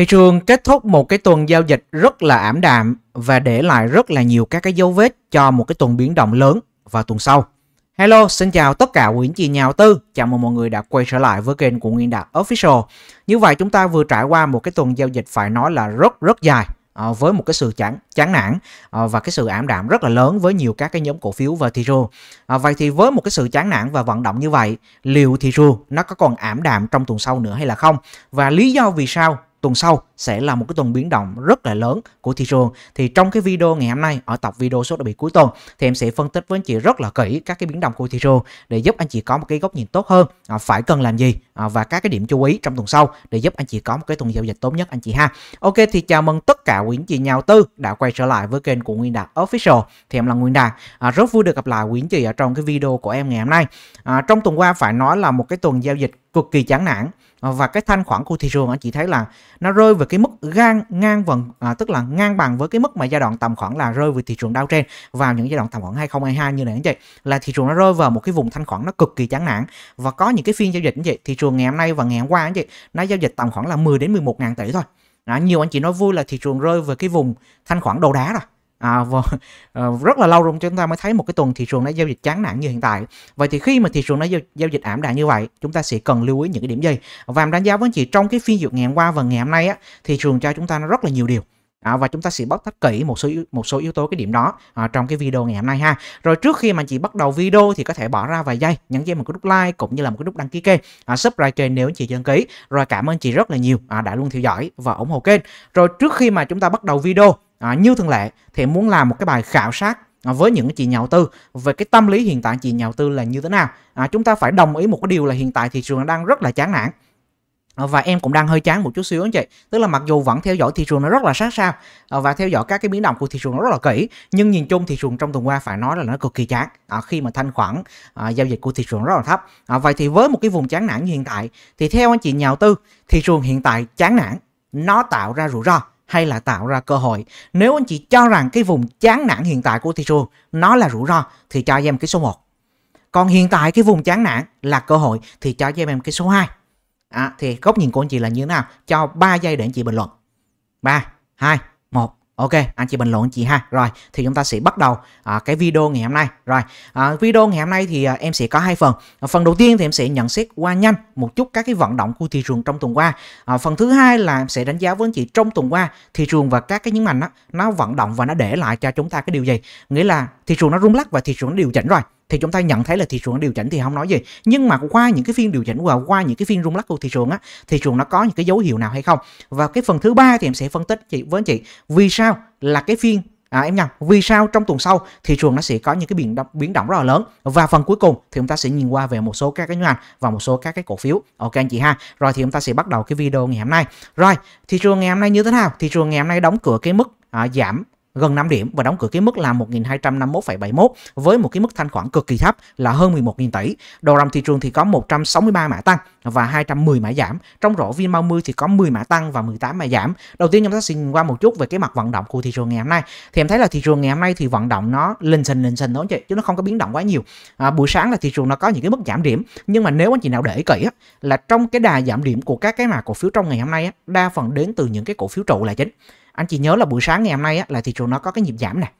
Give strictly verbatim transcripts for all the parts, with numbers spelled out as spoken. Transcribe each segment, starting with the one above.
Thị trường kết thúc một cái tuần giao dịch rất là ảm đạm và để lại rất là nhiều các cái dấu vết cho một cái tuần biến động lớn vào tuần sau. Hello, xin chào tất cả quý anh chị nhà đầu tư. Chào mừng mọi người đã quay trở lại với kênh của Nguyên Đạt Official. Như vậy chúng ta vừa trải qua một cái tuần giao dịch phải nói là rất rất dài với một cái sự chán, chán nản và cái sự ảm đạm rất là lớn với nhiều các cái nhóm cổ phiếu và thị trường. Vậy thì với một cái sự chán nản và vận động như vậy, liệu thị trường nó có còn ảm đạm trong tuần sau nữa hay là không? Và lý do vì sao tuần sau sẽ là một cái tuần biến động rất là lớn của thị trường, thì trong cái video ngày hôm nay, ở tập video số đặc biệt cuối tuần, thì em sẽ phân tích với anh chị rất là kỹ các cái biến động của thị trường để giúp anh chị có một cái góc nhìn tốt hơn, phải cần làm gì và các cái điểm chú ý trong tuần sau để giúp anh chị có một cái tuần giao dịch tốt nhất anh chị ha. Ok, thì chào mừng tất cả quý anh chị nhà đầu tư đã quay trở lại với kênh của Nguyên Đạt Official. Thì em là Nguyên Đạt, à, rất vui được gặp lại quý anh chị ở trong cái video của em ngày hôm nay. À, trong tuần qua phải nói là một cái tuần giao dịch cực kỳ chán nản. Và cái thanh khoản của thị trường anh chị thấy là nó rơi về cái mức ngang ngang vần, à, tức là ngang bằng với cái mức mà giai đoạn tầm khoảng là rơi về thị trường Dow Jones vào những giai đoạn tầm khoảng hai không hai hai như này anh chị, là thị trường nó rơi vào một cái vùng thanh khoản nó cực kỳ chán nản. Và có những cái phiên giao dịch anh chị, thị trường ngày hôm nay và ngày hôm qua anh chị, nó giao dịch tầm khoảng là mười đến mười một ngàn tỷ thôi. À, nhiều anh chị nói vui là thị trường rơi về cái vùng thanh khoản đầu đá rồi. À, và, à, rất là lâu rồi chúng ta mới thấy một cái tuần thị trường đã giao dịch chán nản như hiện tại. Vậy thì khi mà thị trường đã giao, giao dịch ảm đạm như vậy, chúng ta sẽ cần lưu ý những cái điểm gì? Và em đánh giá với anh chị trong cái phiên giao dịch ngày hôm qua và ngày hôm nay á, thị trường cho chúng ta nó rất là nhiều điều. À, và chúng ta sẽ bóc tách kỹ một số một số yếu tố cái điểm đó à, trong cái video ngày hôm nay ha. Rồi trước khi mà chị bắt đầu video thì có thể bỏ ra vài giây nhấn cho em một cái nút like cũng như là một cái nút đăng ký kênh, à, subscribe kênh nếu chị chưa đăng ký. Rồi cảm ơn chị rất là nhiều à, đã luôn theo dõi và ủng hộ kênh. Rồi trước khi mà chúng ta bắt đầu video, à, như thường lệ thì muốn làm một cái bài khảo sát với những chị nhà đầu tư về cái tâm lý hiện tại chị nhà đầu tư là như thế nào. À, chúng ta phải đồng ý một cái điều là hiện tại thị trường đang rất là chán nản. Và em cũng đang hơi chán một chút xíu anh chị. Tức là mặc dù vẫn theo dõi thị trường nó rất là sát sao và theo dõi các cái biến động của thị trường nó rất là kỹ, nhưng nhìn chung thị trường trong tuần qua phải nói là nó cực kỳ chán khi mà thanh khoản giao dịch của thị trường rất là thấp. Vậy thì với một cái vùng chán nản như hiện tại thì theo anh chị nhà đầu tư, thị trường hiện tại chán nản nó tạo ra rủi ro hay là tạo ra cơ hội? Nếu anh chị cho rằng cái vùng chán nản hiện tại của thị trường nó là rủi ro thì cho em cái số một. Còn hiện tại cái vùng chán nản là cơ hội thì cho em cái số hai. À, thì góc nhìn của anh chị là như thế nào? Cho ba giây để anh chị bình luận. Ba, hai, một. Ok, anh chị bình luận anh chị ha. Rồi, thì chúng ta sẽ bắt đầu à, cái video ngày hôm nay. Rồi, à, video ngày hôm nay thì à, em sẽ có hai phần. À, phần đầu tiên thì em sẽ nhận xét qua nhanh một chút các cái vận động của thị trường trong tuần qua. À, phần thứ hai là em sẽ đánh giá với anh chị trong tuần qua thị trường và các cái nhấn mạnh đó, nó vận động và nó để lại cho chúng ta cái điều gì. Nghĩa là thị trường nó rung lắc và thị trường nó điều chỉnh rồi. Thì chúng ta nhận thấy là thị trường nó điều chỉnh thì không nói gì, nhưng mà qua những cái phiên điều chỉnh và qua những cái phiên rung lắc của thị trường á, thị trường nó có những cái dấu hiệu nào hay không. Và cái phần thứ ba thì em sẽ phân tích chị với anh chị vì sao là cái phiên à, em nhầm vì sao trong tuần sau thị trường nó sẽ có những cái biến động biến động rất là lớn. Và phần cuối cùng thì chúng ta sẽ nhìn qua về một số các cái nhóm ngành và một số các cái cổ phiếu. Ok anh chị ha. Rồi thì chúng ta sẽ bắt đầu cái video ngày hôm nay. Rồi, thị trường ngày hôm nay như thế nào? Thị trường ngày hôm nay đóng cửa cái mức à, giảm gần năm điểm và đóng cửa cái mức là một nghìn hai trăm năm mươi mốt phẩy bảy mốt với một cái mức thanh khoản cực kỳ thấp là hơn mười một nghìn tỷ. Đầu ròng thị trường thì có một trăm sáu mươi ba mã tăng và hai trăm mười mã giảm. Trong rổ vê en ba mươi thì có mười mã tăng và mười tám mã giảm. Đầu tiên chúng ta sẽ nhìn qua một chút về cái mặt vận động của thị trường ngày hôm nay. Thì em thấy là thị trường ngày hôm nay thì vận động nó lên sình lên sình thôi chị, chứ nó không có biến động quá nhiều. À, buổi sáng là thị trường nó có những cái mức giảm điểm, nhưng mà nếu anh chị nào để ý kỹ á, là trong cái đà giảm điểm của các cái mã cổ phiếu trong ngày hôm nay á, đa phần đến từ những cái cổ phiếu trụ là chính. Anh chị nhớ là buổi sáng ngày hôm nay á, là thị trường nó có cái nhịp giảm này.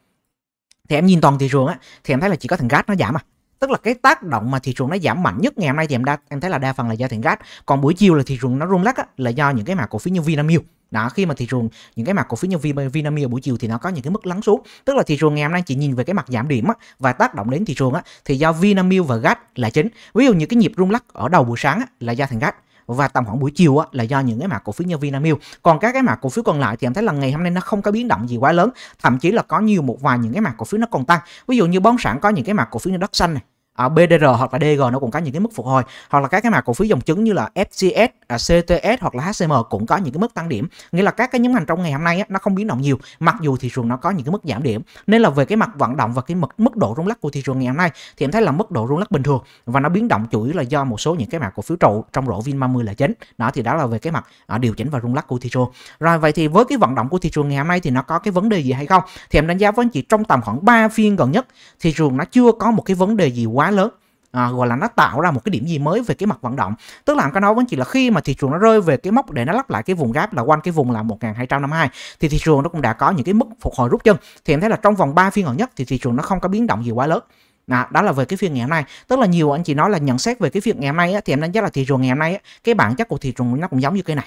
Thì em nhìn toàn thị trường á, thì em thấy là chỉ có thằng gas nó giảm à. Tức là cái tác động mà thị trường nó giảm mạnh nhất ngày hôm nay thì em đa, em thấy là đa phần là do thằng gas. Còn buổi chiều là thị trường nó rung lắc á, là do những cái mã cổ phiếu như Vinamilk. Đó, khi mà thị trường những cái mã cổ phiếu như Vinamilk buổi chiều thì nó có những cái mức lắng xuống. Tức là thị trường ngày hôm nay chỉ nhìn về cái mặt giảm điểm á, và tác động đến thị trường á, thì do Vinamilk và gas là chính. Ví dụ như cái nhịp rung lắc ở đầu buổi sáng á, là do thằng gas. Và tầm khoảng buổi chiều á, là do những cái mã cổ phiếu như Vinamilk. Còn các cái mã cổ phiếu còn lại thì em thấy là ngày hôm nay nó không có biến động gì quá lớn, thậm chí là có nhiều một vài những cái mã cổ phiếu nó còn tăng. Ví dụ như bón sản có những cái mã cổ phiếu như đất xanh này, ở bê đê rờ hoặc là đê giê nó cũng có những cái mức phục hồi, hoặc là các cái mã cổ phiếu dòng chứng như là ép xê ét, xê tê س hoặc là hát xê em cũng có những cái mức tăng điểm. Nghĩa là các cái nhóm ngành trong ngày hôm nay á, nó không biến động nhiều, mặc dù thị trường nó có những cái mức giảm điểm. Nên là về cái mặt vận động và cái mức mức độ rung lắc của thị trường ngày hôm nay thì em thấy là mức độ rung lắc bình thường và nó biến động chủ yếu là do một số những cái mã cổ phiếu trụ trong rổ vê en ba mươi là chính. Đó thì đó là về cái mặt à, điều chỉnh và rung lắc của thị trường. Rồi vậy thì với cái vận động của thị trường ngày hôm nay thì nó có cái vấn đề gì hay không? Thì em đánh giá với anh chị trong tầm khoảng ba phiên gần nhất thị trường nó chưa có một cái vấn đề gì quá lớn à, gọi là nó tạo ra một cái điểm gì mới về cái mặt vận động. Tức là cái nói vẫn chỉ là khi mà thị trường nó rơi về cái mốc để nó lắp lại cái vùng gap là quanh cái vùng là một nghìn hai trăm năm mươi hai thì thị trường nó cũng đã có những cái mức phục hồi rút chân. Thì em thấy là trong vòng ba phiên gần nhất thì thị trường nó không có biến động gì quá lớn. À, đó là về cái phiên ngày hôm nay. Tức là nhiều anh chị nói là nhận xét về cái phiên ngày hôm nay á, thì em đánh giá là thị trường ngày hôm nay á, cái bản chất của thị trường nó cũng giống như cây này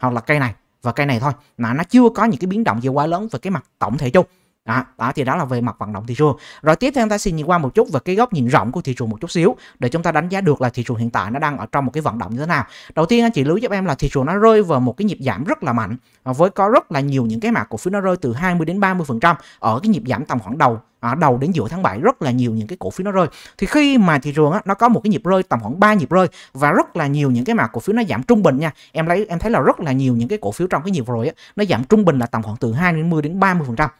hoặc là cây này và cây này thôi, mà nó chưa có những cái biến động gì quá lớn về cái mặt tổng thể chung. Đó, đó thì đó là về mặt vận động thị trường. Rồi tiếp theo chúng ta xin nhìn qua một chút về cái góc nhìn rộng của thị trường một chút xíu để chúng ta đánh giá được là thị trường hiện tại nó đang ở trong một cái vận động như thế nào. Đầu tiên anh chị lưu ý giúp em là thị trường nó rơi vào một cái nhịp giảm rất là mạnh, với có rất là nhiều những cái mã cổ phiếu nó rơi từ hai mươi đến ba mươi phần trăm ở cái nhịp giảm tầm khoảng đầu ở đầu đến giữa tháng bảy, rất là nhiều những cái cổ phiếu nó rơi. Thì khi mà thị trường á, nó có một cái nhịp rơi tầm khoảng ba nhịp rơi và rất là nhiều những cái mã cổ phiếu nó giảm trung bình nha. Em lấy em thấy là rất là nhiều những cái cổ phiếu trong cái nhịp rồi á, nó giảm trung bình là tầm khoảng từ hai mươi đến ba mươi phần trăm.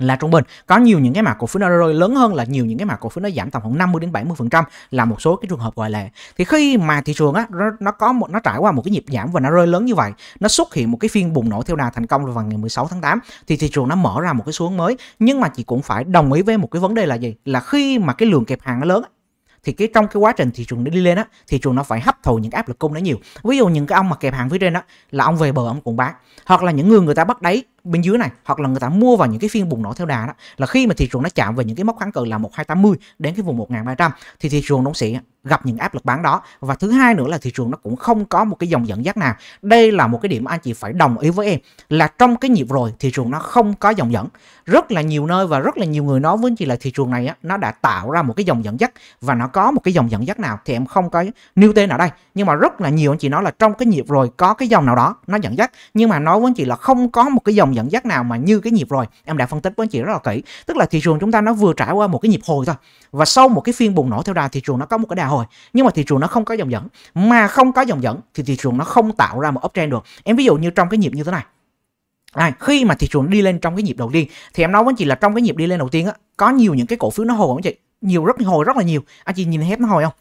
Là trung bình. Có nhiều những cái mã cổ phiếu nó rơi lớn hơn, là nhiều những cái mã cổ phiếu nó giảm tầm khoảng năm mươi đến bảy mươi phần trăm là một số cái trường hợp gọi là. Thì khi mà thị trường á nó, nó có một nó trải qua một cái nhịp giảm và nó rơi lớn như vậy, nó xuất hiện một cái phiên bùng nổ theo đà thành công vào ngày mười sáu tháng tám thì thị trường nó mở ra một cái xu hướng mới. Nhưng mà chị cũng phải đồng ý với một cái vấn đề là gì? Là khi mà cái lượng kẹp hàng nó lớn thì cái trong cái quá trình thị trường nó đi lên á, thị trường nó phải hấp thụ những áp lực cung nó nhiều. Ví dụ những cái ông mà kẹp hàng phía trên đó là ông về bờ ông cũng bán, hoặc là những người người ta bắt đáy bên dưới này, hoặc là người ta mua vào những cái phiên bùng nổ theo đà đó, là khi mà thị trường nó chạm về những cái mốc kháng cự là một nghìn hai trăm tám mươi đến cái vùng một nghìn ba trăm thì thị trường nó sẽ gặp những áp lực bán đó. Và thứ hai nữa là thị trường nó cũng không có một cái dòng dẫn dắt nào. Đây là một cái điểm anh chị phải đồng ý với em là trong cái nhịp rồi thị trường nó không có dòng dẫn. Rất là nhiều nơi và rất là nhiều người nói với anh chị là thị trường này á, nó đã tạo ra một cái dòng dẫn dắt và nó có một cái dòng dẫn dắt nào thì em không có nêu tên ở đây, nhưng mà rất là nhiều anh chị nói là trong cái nhịp rồi có cái dòng nào đó nó dẫn dắt, nhưng mà nói với anh chị là không có một cái dòng dẫn dắt nào mà như cái nhịp rồi. Em đã phân tích với anh chị rất là kỹ, tức là thị trường chúng ta nó vừa trải qua một cái nhịp hồi thôi, và sau một cái phiên bùng nổ theo đà thị trường nó có một cái đà hồi, nhưng mà thị trường nó không có dòng dẫn. Mà không có dòng dẫn thì thị trường nó không tạo ra một uptrend được. Em ví dụ như trong cái nhịp như thế này à, khi mà thị trường đi lên trong cái nhịp đầu tiên thì em nói với anh chị là trong cái nhịp đi lên đầu tiên á, có nhiều những cái cổ phiếu nó hồi anh chị, nhiều rất hồi rất là nhiều. Anh chị nhìn hết nó hồi không?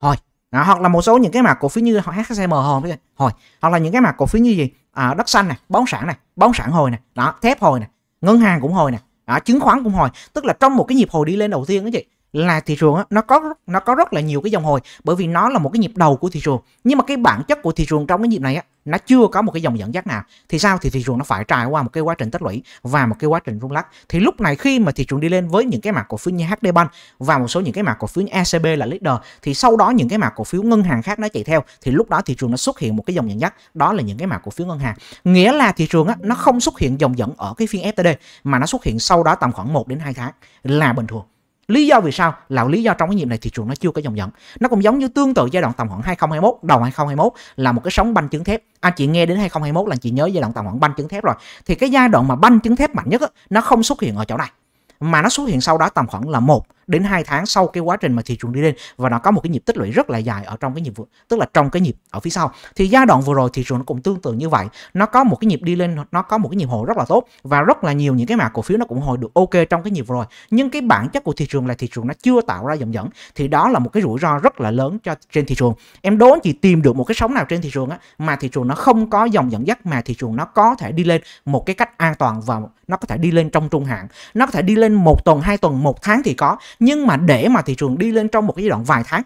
Hồi à, hoặc là một số những cái mã cổ phiếu như H C M hồi, hồi hoặc là những cái mã cổ phiếu như gì à, đất xanh này, bóng sản này, bóng sản hồi này đó, thép hồi này, ngân hàng cũng hồi này đó, chứng khoán cũng hồi. Tức là trong một cái nhịp hồi đi lên đầu tiên đó chị, là thị trường nó có nó có rất là nhiều cái dòng hồi, bởi vì nó là một cái nhịp đầu của thị trường. Nhưng mà cái bản chất của thị trường trong cái nhịp này á, nó chưa có một cái dòng dẫn dắt nào thì sao? Thì thị trường nó phải trải qua một cái quá trình tích lũy và một cái quá trình rung lắc. Thì lúc này khi mà thị trường đi lên với những cái mã cổ phiếu như HDBank và một số những cái mã cổ phiếu như a xê bê là leader, thì sau đó những cái mã cổ phiếu ngân hàng khác nó chạy theo, thì lúc đó thị trường nó xuất hiện một cái dòng dẫn dắt, đó là những cái mã cổ phiếu ngân hàng. Nghĩa là thị trường á, nó không xuất hiện dòng dẫn ở cái phiên ép tê đê mà nó xuất hiện sau đó tầm khoảng một đến hai tháng là bình thường. Lý do vì sao? Là lý do trong cái nhịp này thị trường nó chưa có dòng dẫn. Nó cũng giống như tương tự giai đoạn tầm khoảng hai nghìn không trăm hai mươi mốt, đầu hai nghìn không trăm hai mươi mốt là một cái sóng banh chứng thép. Anh chị nghe đến hai nghìn không trăm hai mươi mốt là anh chị nhớ giai đoạn tầm khoảng banh chứng thép rồi. Thì cái giai đoạn mà banh chứng thép mạnh nhất á, nó không xuất hiện ở chỗ này, mà nó xuất hiện sau đó tầm khoảng là một đến hai tháng sau cái quá trình mà thị trường đi lên, và nó có một cái nhịp tích lũy rất là dài ở trong cái nhịp vừa, tức là trong cái nhịp ở phía sau. Thì giai đoạn vừa rồi thị trường nó cũng tương tự như vậy, nó có một cái nhịp đi lên, nó có một cái nhịp hồi rất là tốt và rất là nhiều những cái mã cổ phiếu nó cũng hồi được ok trong cái nhịp vừa rồi. Nhưng cái bản chất của thị trường là thị trường nó chưa tạo ra dòng dẫn, thì đó là một cái rủi ro rất là lớn cho trên thị trường. Em đố chị tìm được một cái sóng nào trên thị trường á, mà thị trường nó không có dòng dẫn dắt, mà thị trường nó có thể đi lên một cái cách an toàn và nó có thể đi lên trong trung hạn, nó có thể đi lên một tuần, hai tuần, một tháng thì có. Nhưng mà để mà thị trường đi lên trong một cái giai đoạn vài tháng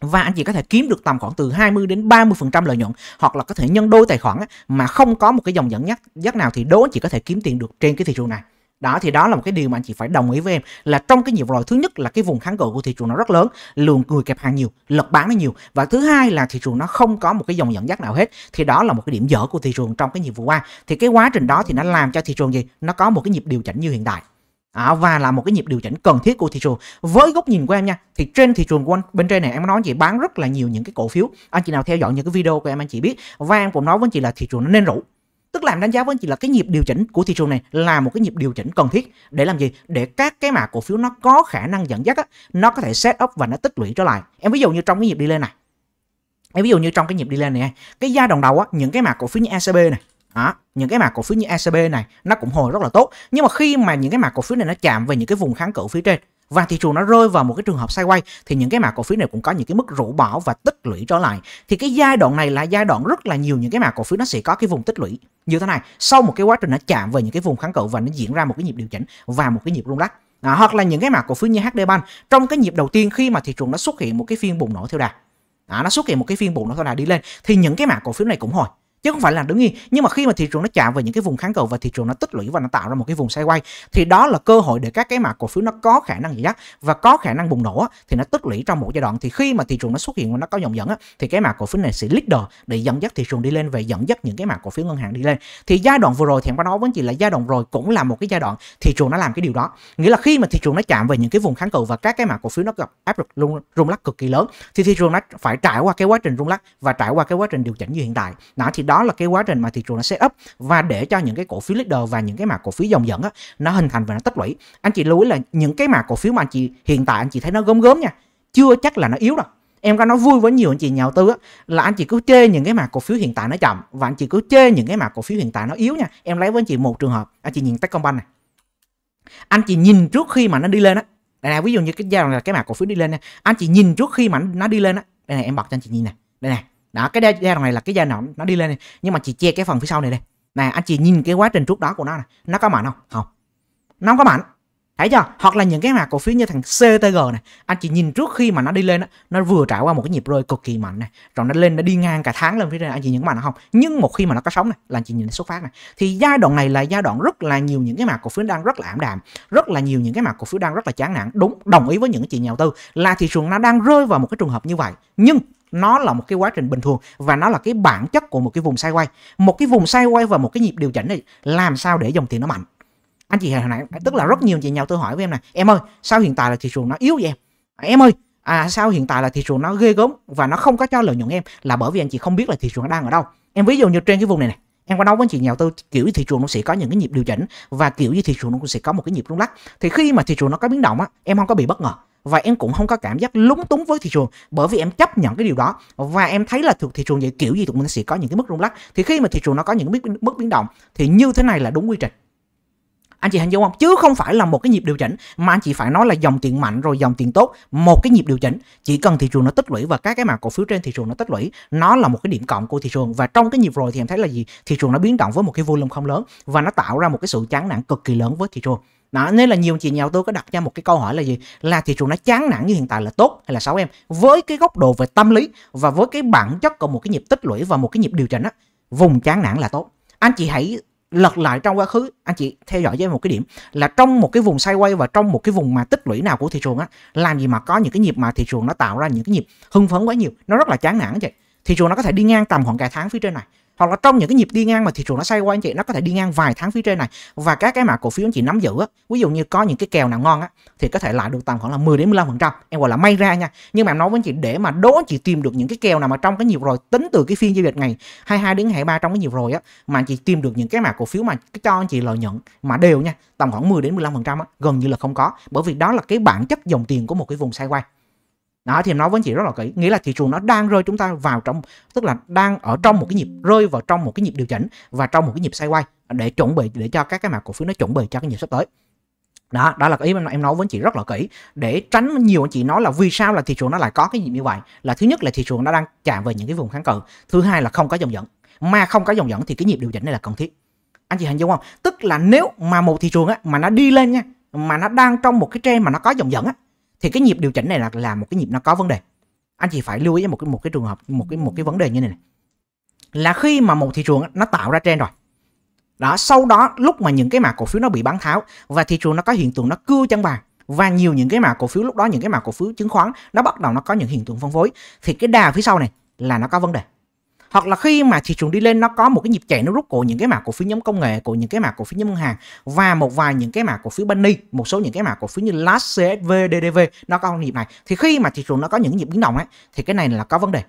và anh chị có thể kiếm được tầm khoảng từ hai mươi đến ba mươi phần trăm lợi nhuận, hoặc là có thể nhân đôi tài khoản ấy, mà không có một cái dòng dẫn dắt nào, thì đố anh chị có thể kiếm tiền được trên cái thị trường này. Đó thì đó là một cái điều mà anh chị phải đồng ý với em là trong cái nhịp rồi, thứ nhất là cái vùng kháng cự của thị trường nó rất lớn, lượng người kẹp hàng nhiều, lực bán nó nhiều, và thứ hai là thị trường nó không có một cái dòng dẫn dắt nào hết, thì đó là một cái điểm dở của thị trường trong cái nhịp vừa qua. Thì cái quá trình đó thì nó làm cho thị trường gì, nó có một cái nhịp điều chỉnh như hiện tại. À, và là một cái nhịp điều chỉnh cần thiết của thị trường. Với góc nhìn của em nha, thì trên thị trường bên trên này em nói chị bán rất là nhiều những cái cổ phiếu. Anh chị nào theo dõi những cái video của em, anh chị biết, và em cũng nói với anh chị là thị trường nó nên rủ. Tức là em đánh giá với anh chị là cái nhịp điều chỉnh của thị trường này là một cái nhịp điều chỉnh cần thiết. Để làm gì? Để các cái mã cổ phiếu nó có khả năng dẫn dắt á, nó có thể set up và nó tích lũy trở lại. Em ví dụ như trong cái nhịp đi lên này, em ví dụ như trong cái nhịp đi lên này, cái giai đoạn đầu á, những cái mã cổ phiếu như a xê bê này, À, những cái mã cổ phiếu như a xê bê này nó cũng hồi rất là tốt. Nhưng mà khi mà những cái mã cổ phiếu này nó chạm về những cái vùng kháng cự phía trên và thị trường nó rơi vào một cái trường hợp sideways, thì những cái mã cổ phiếu này cũng có những cái mức rũ bỏ và tích lũy trở lại. Thì cái giai đoạn này là giai đoạn rất là nhiều những cái mã cổ phiếu nó sẽ có cái vùng tích lũy như thế này, sau một cái quá trình nó chạm về những cái vùng kháng cự và nó diễn ra một cái nhịp điều chỉnh và một cái nhịp rung lắc. à, hoặc là những cái mã cổ phiếu như hát đê Bank trong cái nhịp đầu tiên khi mà thị trường nó xuất hiện một cái phiên bùng nổ theo đà, à, nó xuất hiện một cái phiên bùng nổ theo đà đi lên thì những cái mã cổ phiếu này cũng hồi, chứ không phải là đứng yên. Nhưng mà khi mà thị trường nó chạm vào những cái vùng kháng cầu và thị trường nó tích lũy và nó tạo ra một cái vùng sideways thì đó là cơ hội để các cái mã cổ phiếu nó có khả năng dập và có khả năng bùng nổ, thì nó tích lũy trong một giai đoạn, thì khi mà thị trường nó xuất hiện và nó có dòng dẫn thì cái mã cổ phiếu này sẽ leader để dẫn dắt thị trường đi lên và dẫn dắt những cái mã cổ phiếu ngân hàng đi lên. Thì giai đoạn vừa rồi thì nó vẫn chỉ là giai đoạn rồi cũng là một cái giai đoạn thị trường nó làm cái điều đó, nghĩa là khi mà thị trường nó chạm về những cái vùng kháng cầu và các cái mã cổ phiếu nó gặp áp lực rung, rung lắc cực kỳ lớn thì thị trường nó phải trải qua cái quá trình rung lắc và trải qua cái quá trình điều chỉnh như hiện tại. Đó thì đó là cái quá trình mà thị trường nó set up và để cho những cái cổ phiếu leader và những cái mã cổ phiếu dòng dẫn á, nó hình thành và nó tích lũy. Anh chị lưu ý là những cái mã cổ phiếu mà anh chị hiện tại anh chị thấy nó gớm gớm nha, chưa chắc là nó yếu đâu. Em có nói vui với nhiều anh chị nhà đầu tư á, là anh chị cứ chê những cái mã cổ phiếu hiện tại nó chậm và anh chị cứ chê những cái mã cổ phiếu hiện tại nó yếu nha. Em lấy với anh chị một trường hợp, anh chị nhìn Techcombank này, anh chị nhìn trước khi mà nó đi lên á, đây này, ví dụ như cái giai đoạn là cái mã cổ phiếu đi lên nha, anh chị nhìn trước khi mà nó đi lên á, đây này em bật cho anh chị nhìn này, đây này. Đó, cái giai đoạn này là cái giai đoạn nó đi lên này. Nhưng mà chị che cái phần phía sau này đây. Này, anh chị nhìn cái quá trình trước đó của nó này. Nó có mạnh không? Không. Nó không có mạnh. Thấy chưa? Hoặc là những cái mã cổ phiếu như thằng xê tê giê này. Anh chị nhìn trước khi mà nó đi lên đó, nó vừa trải qua một cái nhịp rơi cực kỳ mạnh này. Rồi nó lên, nó đi ngang cả tháng lên phía trên. Anh chị những mã nó không. Nhưng một khi mà nó có sóng này, là anh chị nhìn nó xuất phát này. Thì giai đoạn này là giai đoạn rất là nhiều những cái mã cổ phiếu đang rất là ảm đạm. Rất là nhiều những cái mã cổ phiếu đang rất là chán nản. Đúng, đồng ý với những chị nhà đầu tư là thị trường nó đang rơi vào một cái trường hợp như vậy. Nhưng nó là một cái quá trình bình thường và nó là cái bản chất của một cái vùng sideways. Một cái vùng sideways và một cái nhịp điều chỉnh này làm sao để dòng tiền nó mạnh. Anh chị hồi nãy, tức là rất nhiều chị nhau tôi hỏi với em này, em ơi sao hiện tại là thị trường nó yếu vậy em? Em ơi, à sao hiện tại là thị trường nó ghê gớm và nó không có cho lợi nhuận em, là bởi vì anh chị không biết là thị trường nó đang ở đâu. Em ví dụ như trên cái vùng này này, em có nói với chị nhà đầu tư kiểu thị trường nó sẽ có những cái nhịp điều chỉnh và kiểu như thị trường nó cũng sẽ có một cái nhịp rung lắc. Thì khi mà thị trường nó có biến động á, em không có bị bất ngờ. Và em cũng không có cảm giác lúng túng với thị trường, bởi vì em chấp nhận cái điều đó và em thấy là thực thị trường vậy kiểu gì tụi mình sẽ có những cái mức rung lắc. Thì khi mà thị trường nó có những mức biến động thì như thế này là đúng quy trình. Anh chị hình dung không? Chứ không phải là một cái nhịp điều chỉnh mà anh chị phải nói là dòng tiền mạnh rồi dòng tiền tốt. Một cái nhịp điều chỉnh chỉ cần thị trường nó tích lũy và các cái mã cổ phiếu trên thị trường nó tích lũy, nó là một cái điểm cộng của thị trường. Và trong cái nhịp rồi thì em thấy là gì? Thị trường nó biến động với một cái volume không lớn và nó tạo ra một cái sự chán nản cực kỳ lớn với thị trường. Đó, nên là nhiều chị nhà đầu tư có đặt ra một cái câu hỏi là gì? Là thị trường nó chán nản như hiện tại là tốt hay là xấu em? Với cái góc độ về tâm lý và với cái bản chất của một cái nhịp tích lũy và một cái nhịp điều chỉnh á, vùng chán nản là tốt. Anh chị hãy lật lại trong quá khứ, anh chị theo dõi với một cái điểm là trong một cái vùng sideways và trong một cái vùng mà tích lũy nào của thị trường á, làm gì mà có những cái nhịp mà thị trường nó tạo ra những cái nhịp hưng phấn quá nhiều, nó rất là chán nản anh chị. Thị trường nó có thể đi ngang tầm khoảng cả tháng phía trên này. Hoặc là trong những cái nhịp đi ngang mà thị trường nó xoay qua anh chị, nó có thể đi ngang vài tháng phía trên này. Và các cái mã cổ phiếu anh chị nắm giữ á, ví dụ như có những cái kèo nào ngon á thì có thể lại được tầm khoảng là mười đến mười lăm phần trăm. Em gọi là may ra nha. Nhưng mà em nói với anh chị để mà đố anh chị tìm được những cái kèo nào mà trong cái nhịp rồi tính từ cái phiên giao dịch ngày hai mươi hai đến hai mươi ba trong cái nhịp rồi á mà anh chị tìm được những cái mã cổ phiếu mà cho anh chị lợi nhuận mà đều nha, tầm khoảng mười đến mười lăm phần trăm á, gần như là không có, bởi vì đó là cái bản chất dòng tiền của một cái vùng sideways. Đó thì nó với chị rất là kỹ, nghĩa là thị trường nó đang rơi chúng ta vào trong, tức là đang ở trong một cái nhịp rơi vào trong một cái nhịp điều chỉnh và trong một cái nhịp sideways để chuẩn bị để cho các cái mã cổ phiếu nó chuẩn bị cho cái nhịp sắp tới. Đó, đó là cái ý em nói với chị rất là kỹ để tránh nhiều anh chị nói là vì sao là thị trường nó lại có cái nhịp như vậy. Là thứ nhất là thị trường nó đang chạm về những cái vùng kháng cự, thứ hai là không có dòng dẫn, mà không có dòng dẫn thì cái nhịp điều chỉnh này là cần thiết. Anh chị hình dung không? Tức là nếu mà một thị trường á, mà nó đi lên nha, mà nó đang trong một cái trend mà nó có dòng dẫn á, thì cái nhịp điều chỉnh này là là một cái nhịp nó có vấn đề. Anh chị phải lưu ý một cái một cái trường hợp một cái một cái vấn đề như này này. Là khi mà một thị trường nó tạo ra trend rồi. Đó, sau đó lúc mà những cái mã cổ phiếu nó bị bán tháo và thị trường nó có hiện tượng nó cưa chân vàng và nhiều những cái mã cổ phiếu lúc đó những cái mã cổ phiếu chứng khoán nó bắt đầu nó có những hiện tượng phân phối thì cái đà phía sau này là nó có vấn đề. Hoặc là khi mà thị trường đi lên nó có một cái nhịp chạy nó rút của những cái mã cổ phiếu nhóm công nghệ, của những cái mã cổ phiếu nhóm ngân hàng và một vài những cái mã cổ phiếu bunny, một số những cái mã cổ phiếu như lát, xê ét vê, đê đê vê nó có nhịp này. Thì khi mà thị trường nó có những nhịp biến động ấy thì cái này là có vấn đề.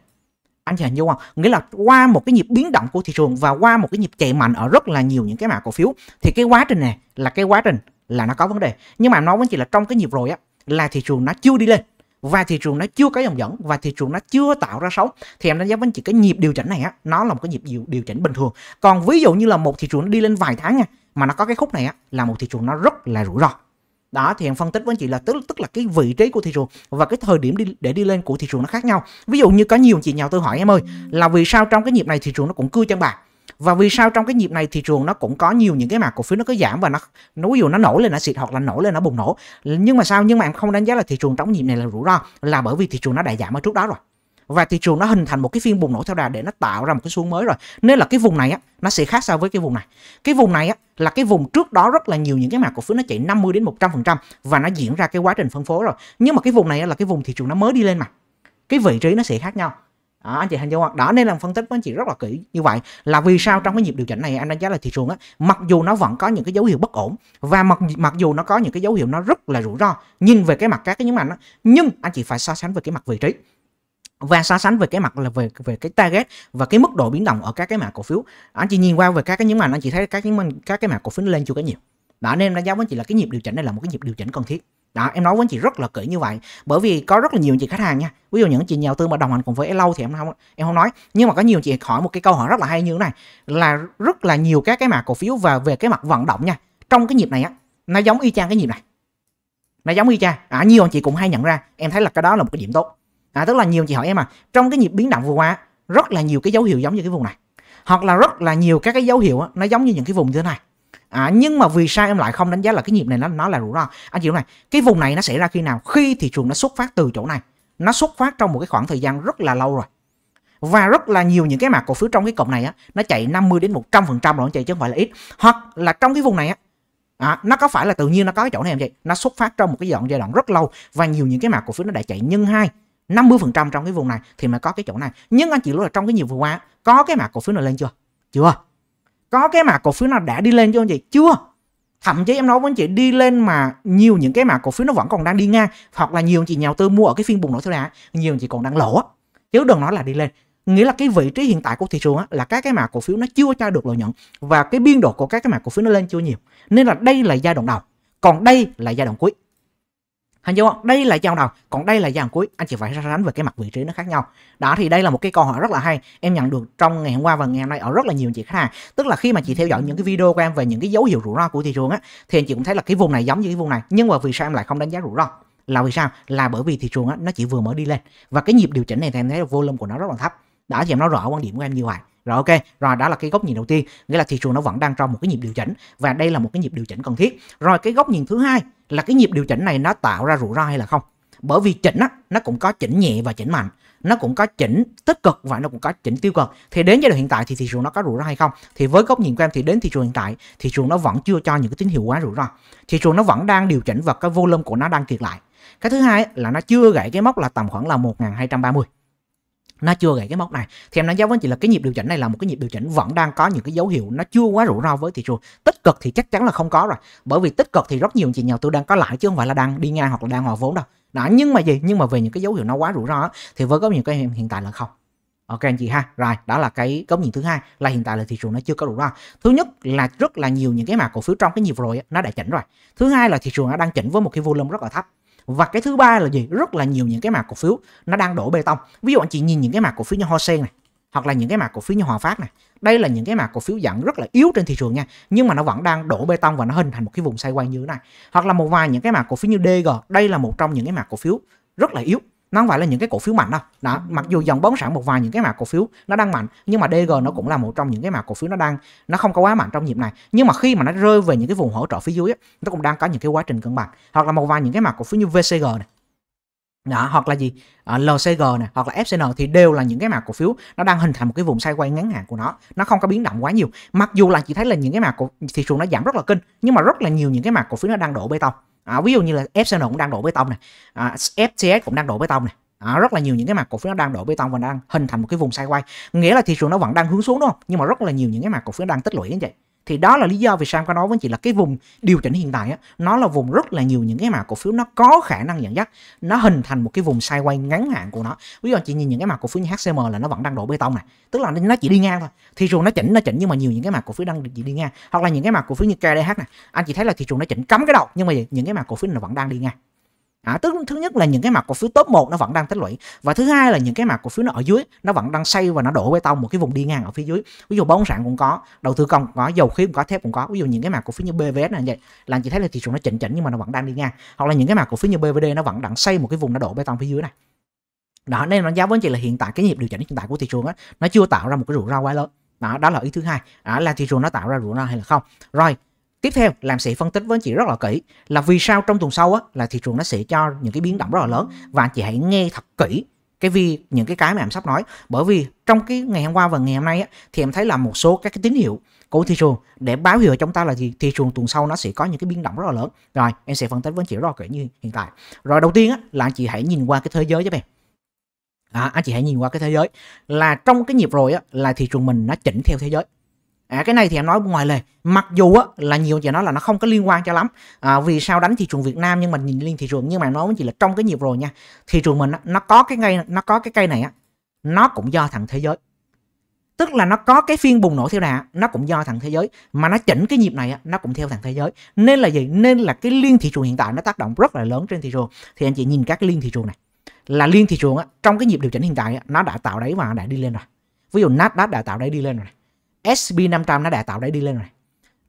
Anh chị hình dung không? Nghĩa là qua một cái nhịp biến động của thị trường và qua một cái nhịp chạy mạnh ở rất là nhiều những cái mã cổ phiếu thì cái quá trình này là cái quá trình là nó có vấn đề. Nhưng mà nói với chị là trong cái nhịp rồi á là thị trường nó chưa đi lên và thị trường nó chưa có dòng dẫn và thị trường nó chưa tạo ra sóng thì em đánh giá với anh chị cái nhịp điều chỉnh này á, nó là một cái nhịp điều, điều chỉnh bình thường. Còn ví dụ như là một thị trường nó đi lên vài tháng nha mà nó có cái khúc này á, là một thị trường nó rất là rủi ro. Đó thì em phân tích với anh chị là tức, tức là cái vị trí của thị trường và cái thời điểm đi, để đi lên của thị trường nó khác nhau. Ví dụ như có nhiều chị nhà tôi hỏi em ơi là vì sao trong cái nhịp này thị trường nó cũng cưa chân bạc Và vì sao trong cái nhịp này thị trường nó cũng có nhiều những cái mã cổ phiếu nó cứ giảm và nó nó ví dụ nó nổi lên nó xịt hoặc là nổi lên nó bùng nổ. Nhưng mà sao? Nhưng mà em không đánh giá là thị trường trong nhịp này là rủi ro, là bởi vì thị trường nó đã giảm ở trước đó rồi. Và thị trường nó hình thành một cái phiên bùng nổ theo đà để nó tạo ra một cái xu hướng mới rồi. Nên là cái vùng này á, nó sẽ khác so với cái vùng này. Cái vùng này á, là cái vùng trước đó rất là nhiều những cái mã cổ phiếu nó chạy năm mươi đến một trăm phần trăm và nó diễn ra cái quá trình phân phối rồi. Nhưng mà cái vùng này á, là cái vùng thị trường nó mới đi lên mà. Cái vị trí nó sẽ khác nhau. Đó, anh chị hình dung không? Đó nên là phân tích của anh chị rất là kỹ như vậy. Là vì sao trong cái nhịp điều chỉnh này anh đánh giá là thị trường á, mặc dù nó vẫn có những cái dấu hiệu bất ổn và mặc mặc dù nó có những cái dấu hiệu nó rất là rủi ro, nhưng về cái mặt các cái nhấn mạnh á, nhưng anh chị phải so sánh về cái mặt vị trí và so sánh về cái mặt là về về cái target và cái mức độ biến động ở các cái mã cổ phiếu. Anh chị nhìn qua về các cái nhấn mạnh, anh chị thấy các cái mình các cái mã cổ phiếu lên chưa có nhiều. Đó nên em đánh giá với anh chị là cái nhịp điều chỉnh này là một cái nhịp điều chỉnh cần thiết. Đó, em nói với anh chị rất là kỹ như vậy, bởi vì có rất là nhiều anh chị khách hàng nha, ví dụ những anh chị nhà đầu tư mà đồng hành cùng với em lâu thì em không em không nói, nhưng mà có nhiều anh chị hỏi một cái câu hỏi rất là hay như thế này, là rất là nhiều các cái mã cổ phiếu và về cái mặt vận động nha, trong cái nhịp này á, nó giống y chang cái nhịp này, nó giống y chang. À, nhiều anh chị cũng hay nhận ra, em thấy là cái đó là một cái điểm tốt. À, tức là nhiều anh chị hỏi em à, trong cái nhịp biến động vừa qua rất là nhiều cái dấu hiệu giống như cái vùng này, hoặc là rất là nhiều các cái dấu hiệu á, nó giống như những cái vùng như thế này. À, nhưng mà vì sao em lại không đánh giá là cái nhịp này nó nó là rủi ro? Anh chị này, cái vùng này nó xảy ra khi nào? Khi thị trường nó xuất phát từ chỗ này, nó xuất phát trong một cái khoảng thời gian rất là lâu rồi, và rất là nhiều những cái mã cổ phiếu trong cái cụm này á, nó chạy năm mươi đến một trăm phần trăm rồi, chạy chứ không phải là ít. Hoặc là trong cái vùng này á, à, nó có phải là tự nhiên nó có cái chỗ này em vậy? Nó xuất phát trong một cái giai đoạn rất lâu và nhiều những cái mã cổ phiếu nó đã chạy nhân hai năm mươi phần trăm trong cái vùng này thì mới có cái chỗ này. Nhưng anh chị nói là trong cái nhịp vừa qua có cái mã cổ phiếu nào lên chưa? Chưa. Có cái mã cổ phiếu nào đã đi lên cho anh chị? Chưa. Thậm chí em nói với anh chị đi lên mà nhiều những cái mã cổ phiếu nó vẫn còn đang đi ngang, hoặc là nhiều anh chị nhà đầu tư mua ở cái phiên bùng nổ theo đà, nhiều anh chị còn đang lỗ, chứ đừng nói là đi lên. Nghĩa là cái vị trí hiện tại của thị trường á, là các cái mã cổ phiếu nó chưa cho được lợi nhuận và cái biên độ của các cái mã cổ phiếu nó lên chưa nhiều. Nên là đây là giai đoạn đầu, còn đây là giai đoạn cuối. Hình dung không? Đây là giai đoạn đầu, còn đây là giai đoạn cuối. Anh chị phải so sánh về cái mặt vị trí nó khác nhau. Đó thì đây là một cái câu hỏi rất là hay em nhận được trong ngày hôm qua và ngày hôm nay ở rất là nhiều chị khách hàng. Tức là khi mà chị theo dõi những cái video của em về những cái dấu hiệu rủi ro của thị trường á, thì anh chị cũng thấy là cái vùng này giống như cái vùng này, nhưng mà vì sao em lại không đánh giá rủi ro? Là vì sao? Là bởi vì thị trường á, nó chỉ vừa mở đi lên và cái nhịp điều chỉnh này thì em thấy là volume của nó rất là thấp. Đã thì em nói rõ quan điểm của em như vậy. Rồi ok, rồi đó là cái góc nhìn đầu tiên, nghĩa là thị trường nó vẫn đang trong một cái nhịp điều chỉnh và đây là một cái nhịp điều chỉnh cần thiết. Rồi cái góc nhìn thứ hai là cái nhịp điều chỉnh này nó tạo ra rủi ro hay là không? Bởi vì chỉnh á, nó cũng có chỉnh nhẹ và chỉnh mạnh, nó cũng có chỉnh tích cực và nó cũng có chỉnh tiêu cực. Thì đến giai đoạn hiện tại thì thị trường nó có rủi ro hay không? Thì với góc nhìn của em thì đến thị trường hiện tại, thị trường nó vẫn chưa cho những cái tín hiệu quá rủi ro. Thị trường nó vẫn đang điều chỉnh và cái volume của nó đang kiệt lại. Cái thứ hai là nó chưa gãy cái mốc là tầm khoảng là một nghìn hai trăm ba mươi. Nó chưa gãy cái mốc này thì em đánh giá với anh chị là cái nhịp điều chỉnh này là một cái nhịp điều chỉnh vẫn đang có những cái dấu hiệu nó chưa quá rủi ro với thị trường. Tích cực thì chắc chắn là không có rồi, bởi vì tích cực thì rất nhiều chị nhà đầu tư đang có lãi chứ không phải là đang đi ngang hoặc là đang hòa vốn đâu. Đó, nhưng mà gì nhưng mà về những cái dấu hiệu nó quá rủi ro thì với góc nhìn của em hiện tại là không. Ok anh chị ha. Rồi đó là cái góc nhìn thứ hai là hiện tại là thị trường nó chưa có rủi ro. Thứ nhất là rất là nhiều những cái mã cổ phiếu trong cái nhịp rồi nó đã chỉnh rồi. Thứ hai là thị trường nó đang chỉnh với một cái volume rất là thấp. Và cái thứ ba là gì? Rất là nhiều những cái mã cổ phiếu nó đang đổ bê tông. Ví dụ anh chị nhìn những cái mã cổ phiếu như Hoa Sen này, hoặc là những cái mã cổ phiếu như Hòa Phát này. Đây là những cái mã cổ phiếu dạng rất là yếu trên thị trường nha, nhưng mà nó vẫn đang đổ bê tông và nó hình thành một cái vùng sideways như thế này. Hoặc là một vài những cái mã cổ phiếu như đê giê, đây là một trong những cái mã cổ phiếu rất là yếu. Nó không phải là những cái cổ phiếu mạnh đâu. Đó, mặc dù dòng bóng sản một vài những cái mã cổ phiếu nó đang mạnh, nhưng mà đê giê nó cũng là một trong những cái mã cổ phiếu nó đang nó không có quá mạnh trong nhịp này. Nhưng mà khi mà nó rơi về những cái vùng hỗ trợ phía dưới, nó cũng đang có những cái quá trình cân bằng. Hoặc là một vài những cái mã cổ phiếu như vê xê giê này. Đó, hoặc là gì? À, lờ xê giê này, hoặc là ép xê en thì đều là những cái mã cổ phiếu nó đang hình thành một cái vùng sideways ngắn hạn của nó. Nó không có biến động quá nhiều. Mặc dù là chị thấy là những cái mã cổ thị trường nó giảm rất là kinh, nhưng mà rất là nhiều những cái mã cổ phiếu nó đang đổ bê tông. À, ví dụ như là ép xê en cũng đang đổ bê tông này, à, ép xê ét cũng đang đổ bê tông này, à, rất là nhiều những cái mã cổ phiếu nó đang đổ bê tông và đang hình thành một cái vùng sideways, nghĩa là thị trường nó vẫn đang hướng xuống đúng không? Nhưng mà rất là nhiều những cái mã cổ phiếu đang tích lũy như vậy. Thì đó là lý do vì Sam có nói với anh chị là cái vùng điều chỉnh hiện tại á, nó là vùng rất là nhiều những cái mã cổ phiếu nó có khả năng dẫn dắt, nó hình thành một cái vùng sideways ngắn hạn của nó. Ví dụ anh chị nhìn những cái mã cổ phiếu như hát xê em là nó vẫn đang đổ bê tông này, tức là nó chỉ đi ngang thôi. Thị trường nó chỉnh nó chỉnh nhưng mà nhiều những cái mã cổ phiếu đang chỉ đi ngang. Hoặc là những cái mã cổ phiếu như ca đê hát này, anh chị thấy là thị trường nó chỉnh cắm cái đầu nhưng mà gì? Những cái mã cổ phiếu nó vẫn đang đi ngang. À, tức thứ nhất là những cái mã cổ phiếu top một nó vẫn đang tích lũy, và thứ hai là những cái mã cổ phiếu nó ở dưới nó vẫn đang xây và nó đổ bê tông một cái vùng đi ngang ở phía dưới. Ví dụ bóng sản cũng có, đầu tư công cũng có, dầu khí cũng có, thép cũng có. Ví dụ những cái mã cổ phiếu như bê vê ét này vậy, là anh chị thấy là thị trường nó chỉnh chỉnh nhưng mà nó vẫn đang đi ngang. Hoặc là những cái mã cổ phiếu như bê vê đê nó vẫn đang xây một cái vùng nó đổ bê tông phía dưới này. Đó nên đánh giá với anh chị là hiện tại cái nhịp điều chỉnh hiện tại của thị trường á, nó chưa tạo ra một cái rủi ro quá lớn. đó, đó là ý thứ hai, à, lateral nó tạo ra rủi ro hay là không. Rồi tiếp theo làm sĩ phân tích với anh chị rất là kỹ là vì sao trong tuần sau á, là thị trường nó sẽ cho những cái biến động rất là lớn, và anh chị hãy nghe thật kỹ cái vi những cái cái mà em sắp nói, bởi vì trong cái ngày hôm qua và ngày hôm nay á, thì em thấy là một số các cái tín hiệu của thị trường để báo hiệu chúng ta là thị, thị trường tuần sau nó sẽ có những cái biến động rất là lớn. Rồi em sẽ phân tích với anh chị rất là kỹ như hiện tại. Rồi đầu tiên á, là anh chị hãy nhìn qua cái thế giới giúp em. À, anh chị hãy nhìn qua cái thế giới là trong cái nhịp rồi á, là thị trường mình nó chỉnh theo thế giới. À, cái này thì em nói ngoài lề, mặc dù á, là nhiều chị nói là nó không có liên quan cho lắm, à, vì sao đánh thị trường Việt Nam nhưng mà nhìn lên thị trường, nhưng mà nói chỉ là trong cái nhịp rồi nha, thị trường mình á, nó có cái cây nó có cái cây này á, nó cũng do thằng thế giới, tức là nó có cái phiên bùng nổ theo đà nó cũng do thằng thế giới, mà nó chỉnh cái nhịp này á, nó cũng theo thằng thế giới, nên là gì, nên là cái liên thị trường hiện tại nó tác động rất là lớn trên thị trường. Thì anh chị nhìn các cái liên thị trường này là liên thị trường á, trong cái nhịp điều chỉnh hiện tại á, nó đã tạo đáy và đã đi lên rồi. Ví dụ Nasdaq đã tạo đáy đi lên rồi, S and P năm trăm nó đã tạo đáy đi lên rồi,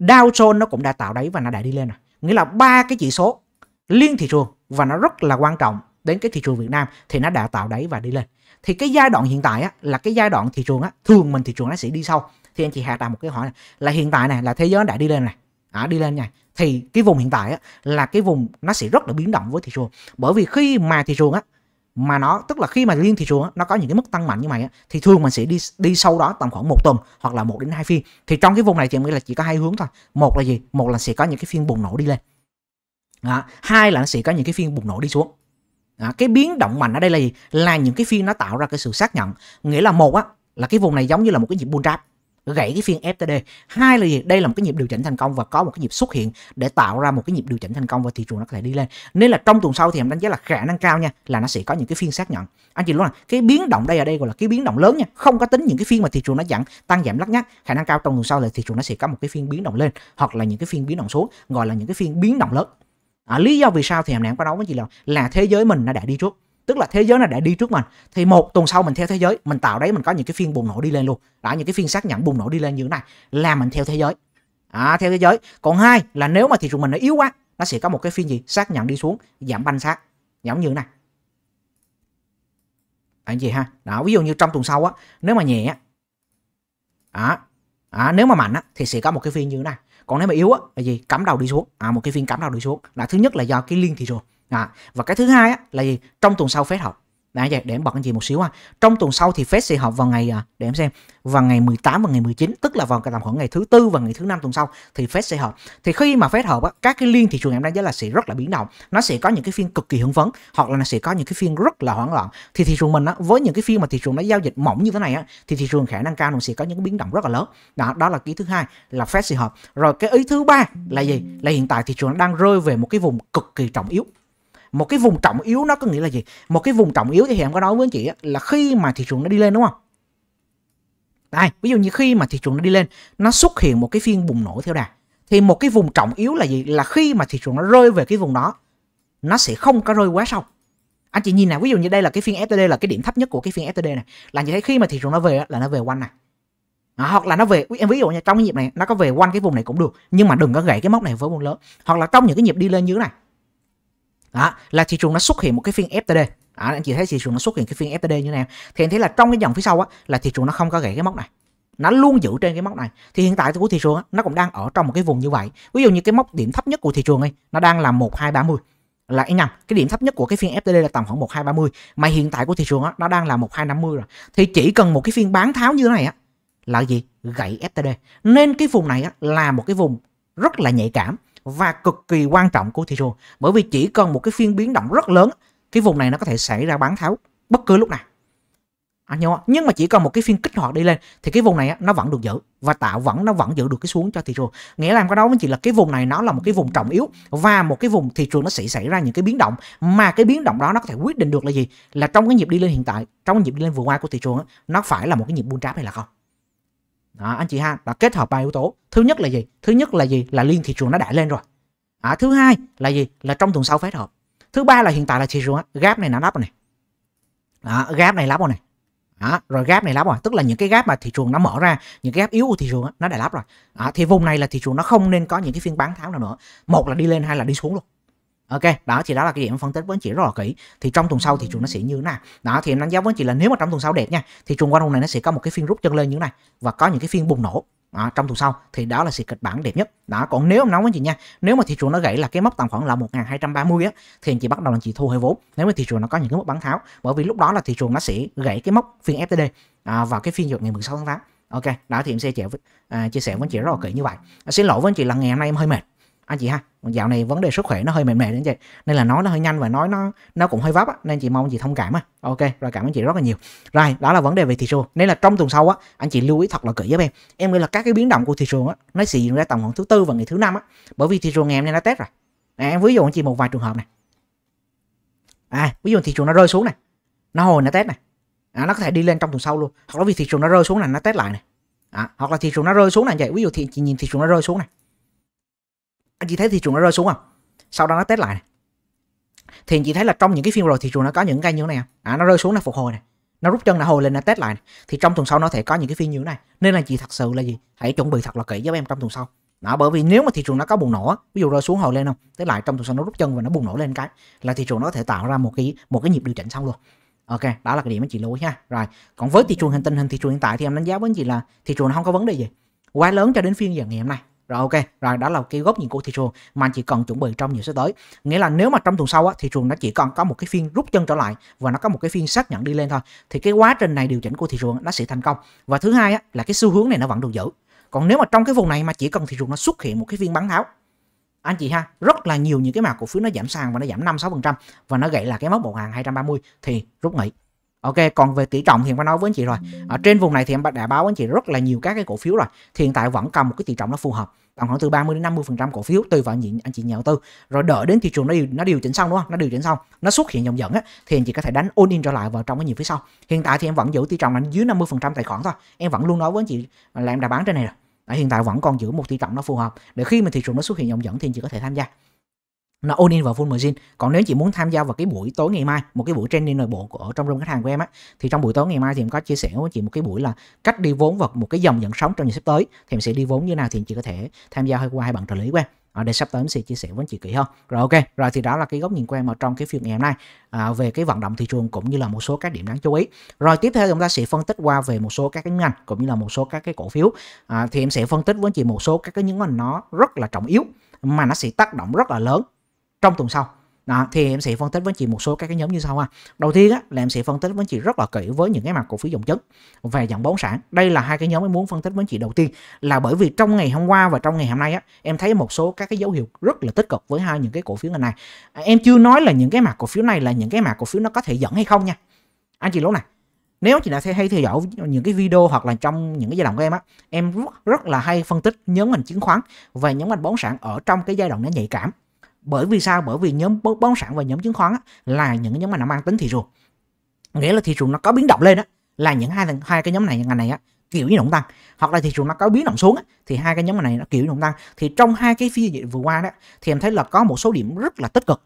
Dow Jones nó cũng đã tạo đáy và nó đã đi lên rồi. Nghĩa là ba cái chỉ số liên thị trường và nó rất là quan trọng đến cái thị trường Việt Nam thì nó đã tạo đáy và đi lên. Thì cái giai đoạn hiện tại á, là cái giai đoạn thị trường á, thường mình thị trường nó sẽ đi sâu. Thì anh chị hạ đặt một cái hỏi này, là hiện tại này là thế giới đã đi lên này, à, đi lên này. Thì cái vùng hiện tại á, là cái vùng nó sẽ rất là biến động với thị trường, bởi vì khi mà thị trường á, mà nó tức là khi mà liên thị trường á, nó có những cái mức tăng mạnh như vậy á, thì thường mình sẽ đi đi sau đó tầm khoảng một tuần hoặc là một đến hai phiên. Thì trong cái vùng này thì em nghĩ là chỉ có hai hướng thôi, một là gì, một là sẽ có những cái phiên bùng nổ đi lên, đó. Hai là nó sẽ có những cái phiên bùng nổ đi xuống. Đó. Cái biến động mạnh ở đây là gì, là những cái phiên nó tạo ra cái sự xác nhận, nghĩa là một á, là cái vùng này giống như là một cái nhịp bull trap gãy cái phiên ép tê đê. Hai là gì, đây là một cái nhịp điều chỉnh thành công và có một cái nhịp xuất hiện để tạo ra một cái nhịp điều chỉnh thành công và thị trường nó có thể đi lên. Nên là trong tuần sau thì em đánh giá là khả năng cao nha, là nó sẽ có những cái phiên xác nhận. Anh chị luôn là cái biến động đây ở đây gọi là cái biến động lớn nha, không có tính những cái phiên mà thị trường nó dặn tăng giảm lắc nhắc. Khả năng cao trong tuần sau là thị trường nó sẽ có một cái phiên biến động lên hoặc là những cái phiên biến động xuống, gọi là những cái phiên biến động lớn. À, lý do vì sao thì em nãy có nói với chị là là thế giới mình nó đã đi trước. Tức là thế giới này đã đi trước mình, thì một tuần sau mình theo thế giới, mình tạo đấy mình có những cái phiên bùng nổ đi lên luôn. Đã những cái phiên xác nhận bùng nổ đi lên như thế này là mình theo thế giới, à, theo thế giới. Còn hai là nếu mà thị trường mình nó yếu quá, nó sẽ có một cái phiên gì xác nhận đi xuống, giảm banh sát, giảm như thế này, anh chị ha. Đó, ví dụ như trong tuần sau á, nếu mà nhẹ á, à, nếu mà mạnh á, thì sẽ có một cái phiên như thế này. Còn nếu mà yếu á là gì, cắm đầu đi xuống, à, một cái phiên cắm đầu đi xuống. Là thứ nhất là do cái liên thị trường. À, và cái thứ hai á, là gì, trong tuần sau Fed họp. Để em bật anh chị một xíu ha. Trong tuần sau thì Fed sẽ họp vào ngày, để em xem, vào ngày mười tám và ngày mười chín, tức là vào tầm khoảng ngày thứ tư và ngày thứ năm tuần sau thì Fed sẽ họp. Thì khi mà Fed họp á, các cái liên thị trường em đánh giá là sẽ rất là biến động, nó sẽ có những cái phiên cực kỳ hưng phấn hoặc là nó sẽ có những cái phiên rất là hoảng loạn. Thì thị trường mình á, với những cái phiên mà thị trường nó giao dịch mỏng như thế này á, thì thị trường khả năng cao nó sẽ có những cái biến động rất là lớn. Đó, đó là cái ý thứ hai là Fed sẽ họp. Rồi cái ý thứ ba là gì? Là hiện tại thị trường nó đang rơi về một cái vùng cực kỳ trọng yếu. Một cái vùng trọng yếu nó có nghĩa là gì? Một cái vùng trọng yếu thì em có nói với anh chị là khi mà thị trường nó đi lên, đúng không? Đây, ví dụ như khi mà thị trường nó đi lên, nó xuất hiện một cái phiên bùng nổ theo đà. Thì một cái vùng trọng yếu là gì? Là khi mà thị trường nó rơi về cái vùng đó, nó sẽ không có rơi quá sâu. Anh chị nhìn này, ví dụ như đây là cái phiên ép tê đê, là cái điểm thấp nhất của cái phiên ép tê đê này. Là như thế, khi mà thị trường nó về là nó về quanh này. À, hoặc là nó về, em ví dụ như trong cái nhịp này, nó có về quanh cái vùng này cũng được. Nhưng mà đừng có gãy cái mốc này với vùng lớn. Hoặc là trong những cái nhịp đi lên như thế này. Đó, là thị trường nó xuất hiện một cái phiên ép tê đê. Đó, anh chị thấy thị trường nó xuất hiện cái phiên ép tê đê như thế nào? Thì anh thấy là trong cái dòng phía sau á, là thị trường nó không có gãy cái mốc này, nó luôn giữ trên cái mốc này. Thì hiện tại của thị trường á, nó cũng đang ở trong một cái vùng như vậy. Ví dụ như cái mốc điểm thấp nhất của thị trường này, nó đang là một hai ba mươi, là anh nhầm, cái điểm thấp nhất của cái phiên ép tê đê là tầm khoảng một hai ba mươi, mà hiện tại của thị trường á, nó đang là một hai năm mươi rồi. Thì chỉ cần một cái phiên bán tháo như thế này á, là gì? Gãy ép tê đê. Nên cái vùng này á, là một cái vùng rất là nhạy cảm và cực kỳ quan trọng của thị trường, bởi vì chỉ cần một cái phiên biến động rất lớn, cái vùng này nó có thể xảy ra bán tháo bất cứ lúc nào. À, nhưng mà chỉ cần một cái phiên kích hoạt đi lên thì cái vùng này nó vẫn được giữ và tạo vẫn nó vẫn giữ được cái xuống cho thị trường. Nghĩa là em có nói với chị là cái vùng này nó là một cái vùng trọng yếu và một cái vùng thị trường nó sẽ xảy ra những cái biến động, mà cái biến động đó nó có thể quyết định được là gì, là trong cái nhịp đi lên hiện tại, trong cái nhịp đi lên vừa qua của thị trường nó phải là một cái nhịp bull trap hay là không. Đó, anh chị ha, đã kết hợp ba yếu tố. Thứ nhất là gì? Thứ nhất là gì? Là liên thị trường nó đã lên rồi. À, thứ hai là gì? Là trong tuần sau Fed họp. Thứ ba là hiện tại là thị trường á, gap này nó lắp rồi này. Đó, gap này lắp rồi này. Đó, rồi gap này lắp rồi, tức là những cái gap mà thị trường nó mở ra, những cái gap yếu của thị trường á, nó đã lắp rồi. Đó, thì vùng này là thị trường nó không nên có những cái phiên bán tháo nào nữa. Một là đi lên, hai là đi xuống luôn. Ok, đó thì đó là cái điểm phân tích với anh chị rất là kỹ. Thì trong tuần sau thị trường nó sẽ như thế nào? Đó thì em đánh giá với anh chị là nếu mà trong tuần sau đẹp nha, thị trường qua tuần này nó sẽ có một cái phiên rút chân lên như thế này và có những cái phiên bùng nổ. À, trong tuần sau thì đó là sự kịch bản đẹp nhất. Đó, còn nếu em nói với chị nha, nếu mà thị trường nó gãy là cái mốc tầm khoảng là một nghìn hai trăm ba mươi á, thì anh chị bắt đầu là chị thu hồi vốn. Nếu mà thị trường nó có những cái mức bán tháo, bởi vì lúc đó là thị trường nó sẽ gãy cái mốc phiên ép tê đê à, vào cái phiên dược ngày mười sáu tháng tám. Ok, đó thì em sẽ chia, à, chia sẻ với anh chị rất là kỹ như vậy. À, xin lỗi với anh chị là ngày hôm nay em hơi mệt anh chị ha, dạo này vấn đề sức khỏe nó hơi mệt mệt đến vậy nên là nói nó hơi nhanh và nói nó nó cũng hơi vấp á, nên chị mong anh chị thông cảm á. Ok rồi, cảm ơn chị rất là nhiều. Rồi, đó là vấn đề về thị trường, nên là trong tuần sau á anh chị lưu ý thật là kỹ với em. Em nghĩ là các cái biến động của thị trường á nó sẽ diễn ra tầm khoảng thứ tư và ngày thứ năm á, bởi vì thị trường ngày hôm nay nó test rồi. À, em ví dụ anh chị một vài trường hợp này, à ví dụ thị trường nó rơi xuống này, nó hồi nó test này, à, nó có thể đi lên trong tuần sau luôn, hoặc là vì thị trường nó rơi xuống là nó test lại này, à, hoặc là thị trường nó rơi xuống này vậy. Ví dụ thì chị nhìn thị trường nó rơi xuống này, anh chị thấy thị trường nó rơi xuống không? Sau đó nó test lại này. Thì anh chị thấy là trong những cái phiên rồi thị trường nó có những cây như thế này à, nó rơi xuống nó phục hồi này, nó rút chân nó hồi lên nó test lại này. Thì trong tuần sau nó thể có những cái phiên như thế này, nên là chị thật sự là gì, hãy chuẩn bị thật là kỹ giúp em trong tuần sau. Đó, bởi vì nếu mà thị trường nó có bùng nổ, ví dụ rơi xuống hồi lên không, test lại, trong tuần sau nó rút chân và nó bùng nổ lên cái là thị trường nó có thể tạo ra một cái một cái nhịp điều chỉnh xong luôn. Ok, đó là cái điểm anh chị lưu ý ha. Rồi, còn với thị trường hình tình hình thị trường hiện tại thì em đánh giá với anh chị là thị trường nó không có vấn đề gì quá lớn cho đến phiên giờ ngày hôm nay. Rồi ok, rồi đó là cái góc nhìn của thị trường mà anh chị cần chuẩn bị trong những sắp tới. Nghĩa là nếu mà trong tuần sau á, thị trường nó chỉ còn có một cái phiên rút chân trở lại và nó có một cái phiên xác nhận đi lên thôi, thì cái quá trình này điều chỉnh của thị trường nó sẽ thành công. Và thứ hai á, là cái xu hướng này nó vẫn được giữ. Còn nếu mà trong cái vùng này mà chỉ cần thị trường nó xuất hiện một cái phiên bán tháo, anh chị ha, rất là nhiều những cái mã cổ phiếu nó giảm sàn và nó giảm năm sáu phần trăm và nó gãy là cái mốc một nghìn hai trăm ba mươi thì rút nghỉ. Ok, còn về tỷ trọng thì em đã nói với anh chị rồi. Ở trên vùng này thì em đã báo anh chị rất là nhiều các cái cổ phiếu rồi. Thì hiện tại vẫn cầm một cái tỷ trọng nó phù hợp, tầm khoảng từ ba mươi đến năm mươi phần trăm cổ phiếu tùy vào anh chị nhà đầu tư. Rồi đợi đến thị trường nó điều, nó điều chỉnh xong đúng không? Nó điều chỉnh xong, nó xuất hiện dòng dẫn á, thì anh chị có thể đánh all in trở lại vào trong cái nhịp phía sau. Hiện tại thì em vẫn giữ tỷ trọng là dưới năm mươi phần trăm tài khoản thôi. Em vẫn luôn nói với anh chị là em đã bán trên này rồi. Ở hiện tại vẫn còn giữ một tỷ trọng nó phù hợp để khi mà thị trường nó xuất hiện dòng dẫn thì anh chị có thể tham gia. Nó all in vào full margin. Còn nếu chị muốn tham gia vào cái buổi tối ngày mai, một cái buổi training nội bộ ở trong room khách hàng của em á, thì trong buổi tối ngày mai thì em có chia sẻ với chị một cái buổi là cách đi vốn vào một cái dòng dẫn sóng trong những sắp tới, thì em sẽ đi vốn như nào thì chị có thể tham gia qua hai bạn trợ lý của em. Ở đây sắp tới em sẽ chia sẻ với chị kỹ hơn. Rồi ok, rồi thì đó là cái góc nhìn của em ở trong cái phiên ngày hôm nay à, về cái vận động thị trường cũng như là một số các điểm đáng chú ý. Rồi tiếp theo chúng ta sẽ phân tích qua về một số các cái ngành cũng như là một số các cái cổ phiếu. À, thì em sẽ phân tích với chị một số các cái những ngành nó rất là trọng yếu mà nó sẽ tác động rất là lớn trong tuần sau. Đó, thì em sẽ phân tích với chị một số các cái nhóm như sau ha. Đầu tiên á, là em sẽ phân tích với chị rất là kỹ với những cái mặt cổ phiếu dòng chứng và dòng bóng sản. Đây là hai cái nhóm em muốn phân tích với chị đầu tiên, là bởi vì trong ngày hôm qua và trong ngày hôm nay á, em thấy một số các cái dấu hiệu rất là tích cực với hai những cái cổ phiếu ngành này. Em chưa nói là những cái mặt cổ phiếu này là những cái mặt cổ phiếu nó có thể dẫn hay không nha anh chị. Lúc này nếu chị đã hay theo dõi những cái video hoặc là trong những cái giai đoạn của em á, em rất là hay phân tích nhóm ngành chứng khoán và nhóm ngành bóng sản ở trong cái giai đoạn nó nhạy cảm. Bởi vì sao? Bởi vì nhóm bóng sản và nhóm chứng khoán á, là những nhóm mà nó mang tính thị trường, nghĩa là thị trường nó có biến động lên á, là những hai hai cái nhóm này ngành này á, kiểu như động tăng, hoặc là thị trường nó có biến động xuống á, thì hai cái nhóm này nó kiểu như động tăng. Thì trong hai cái phiên vừa qua đó thì em thấy là có một số điểm rất là tích cực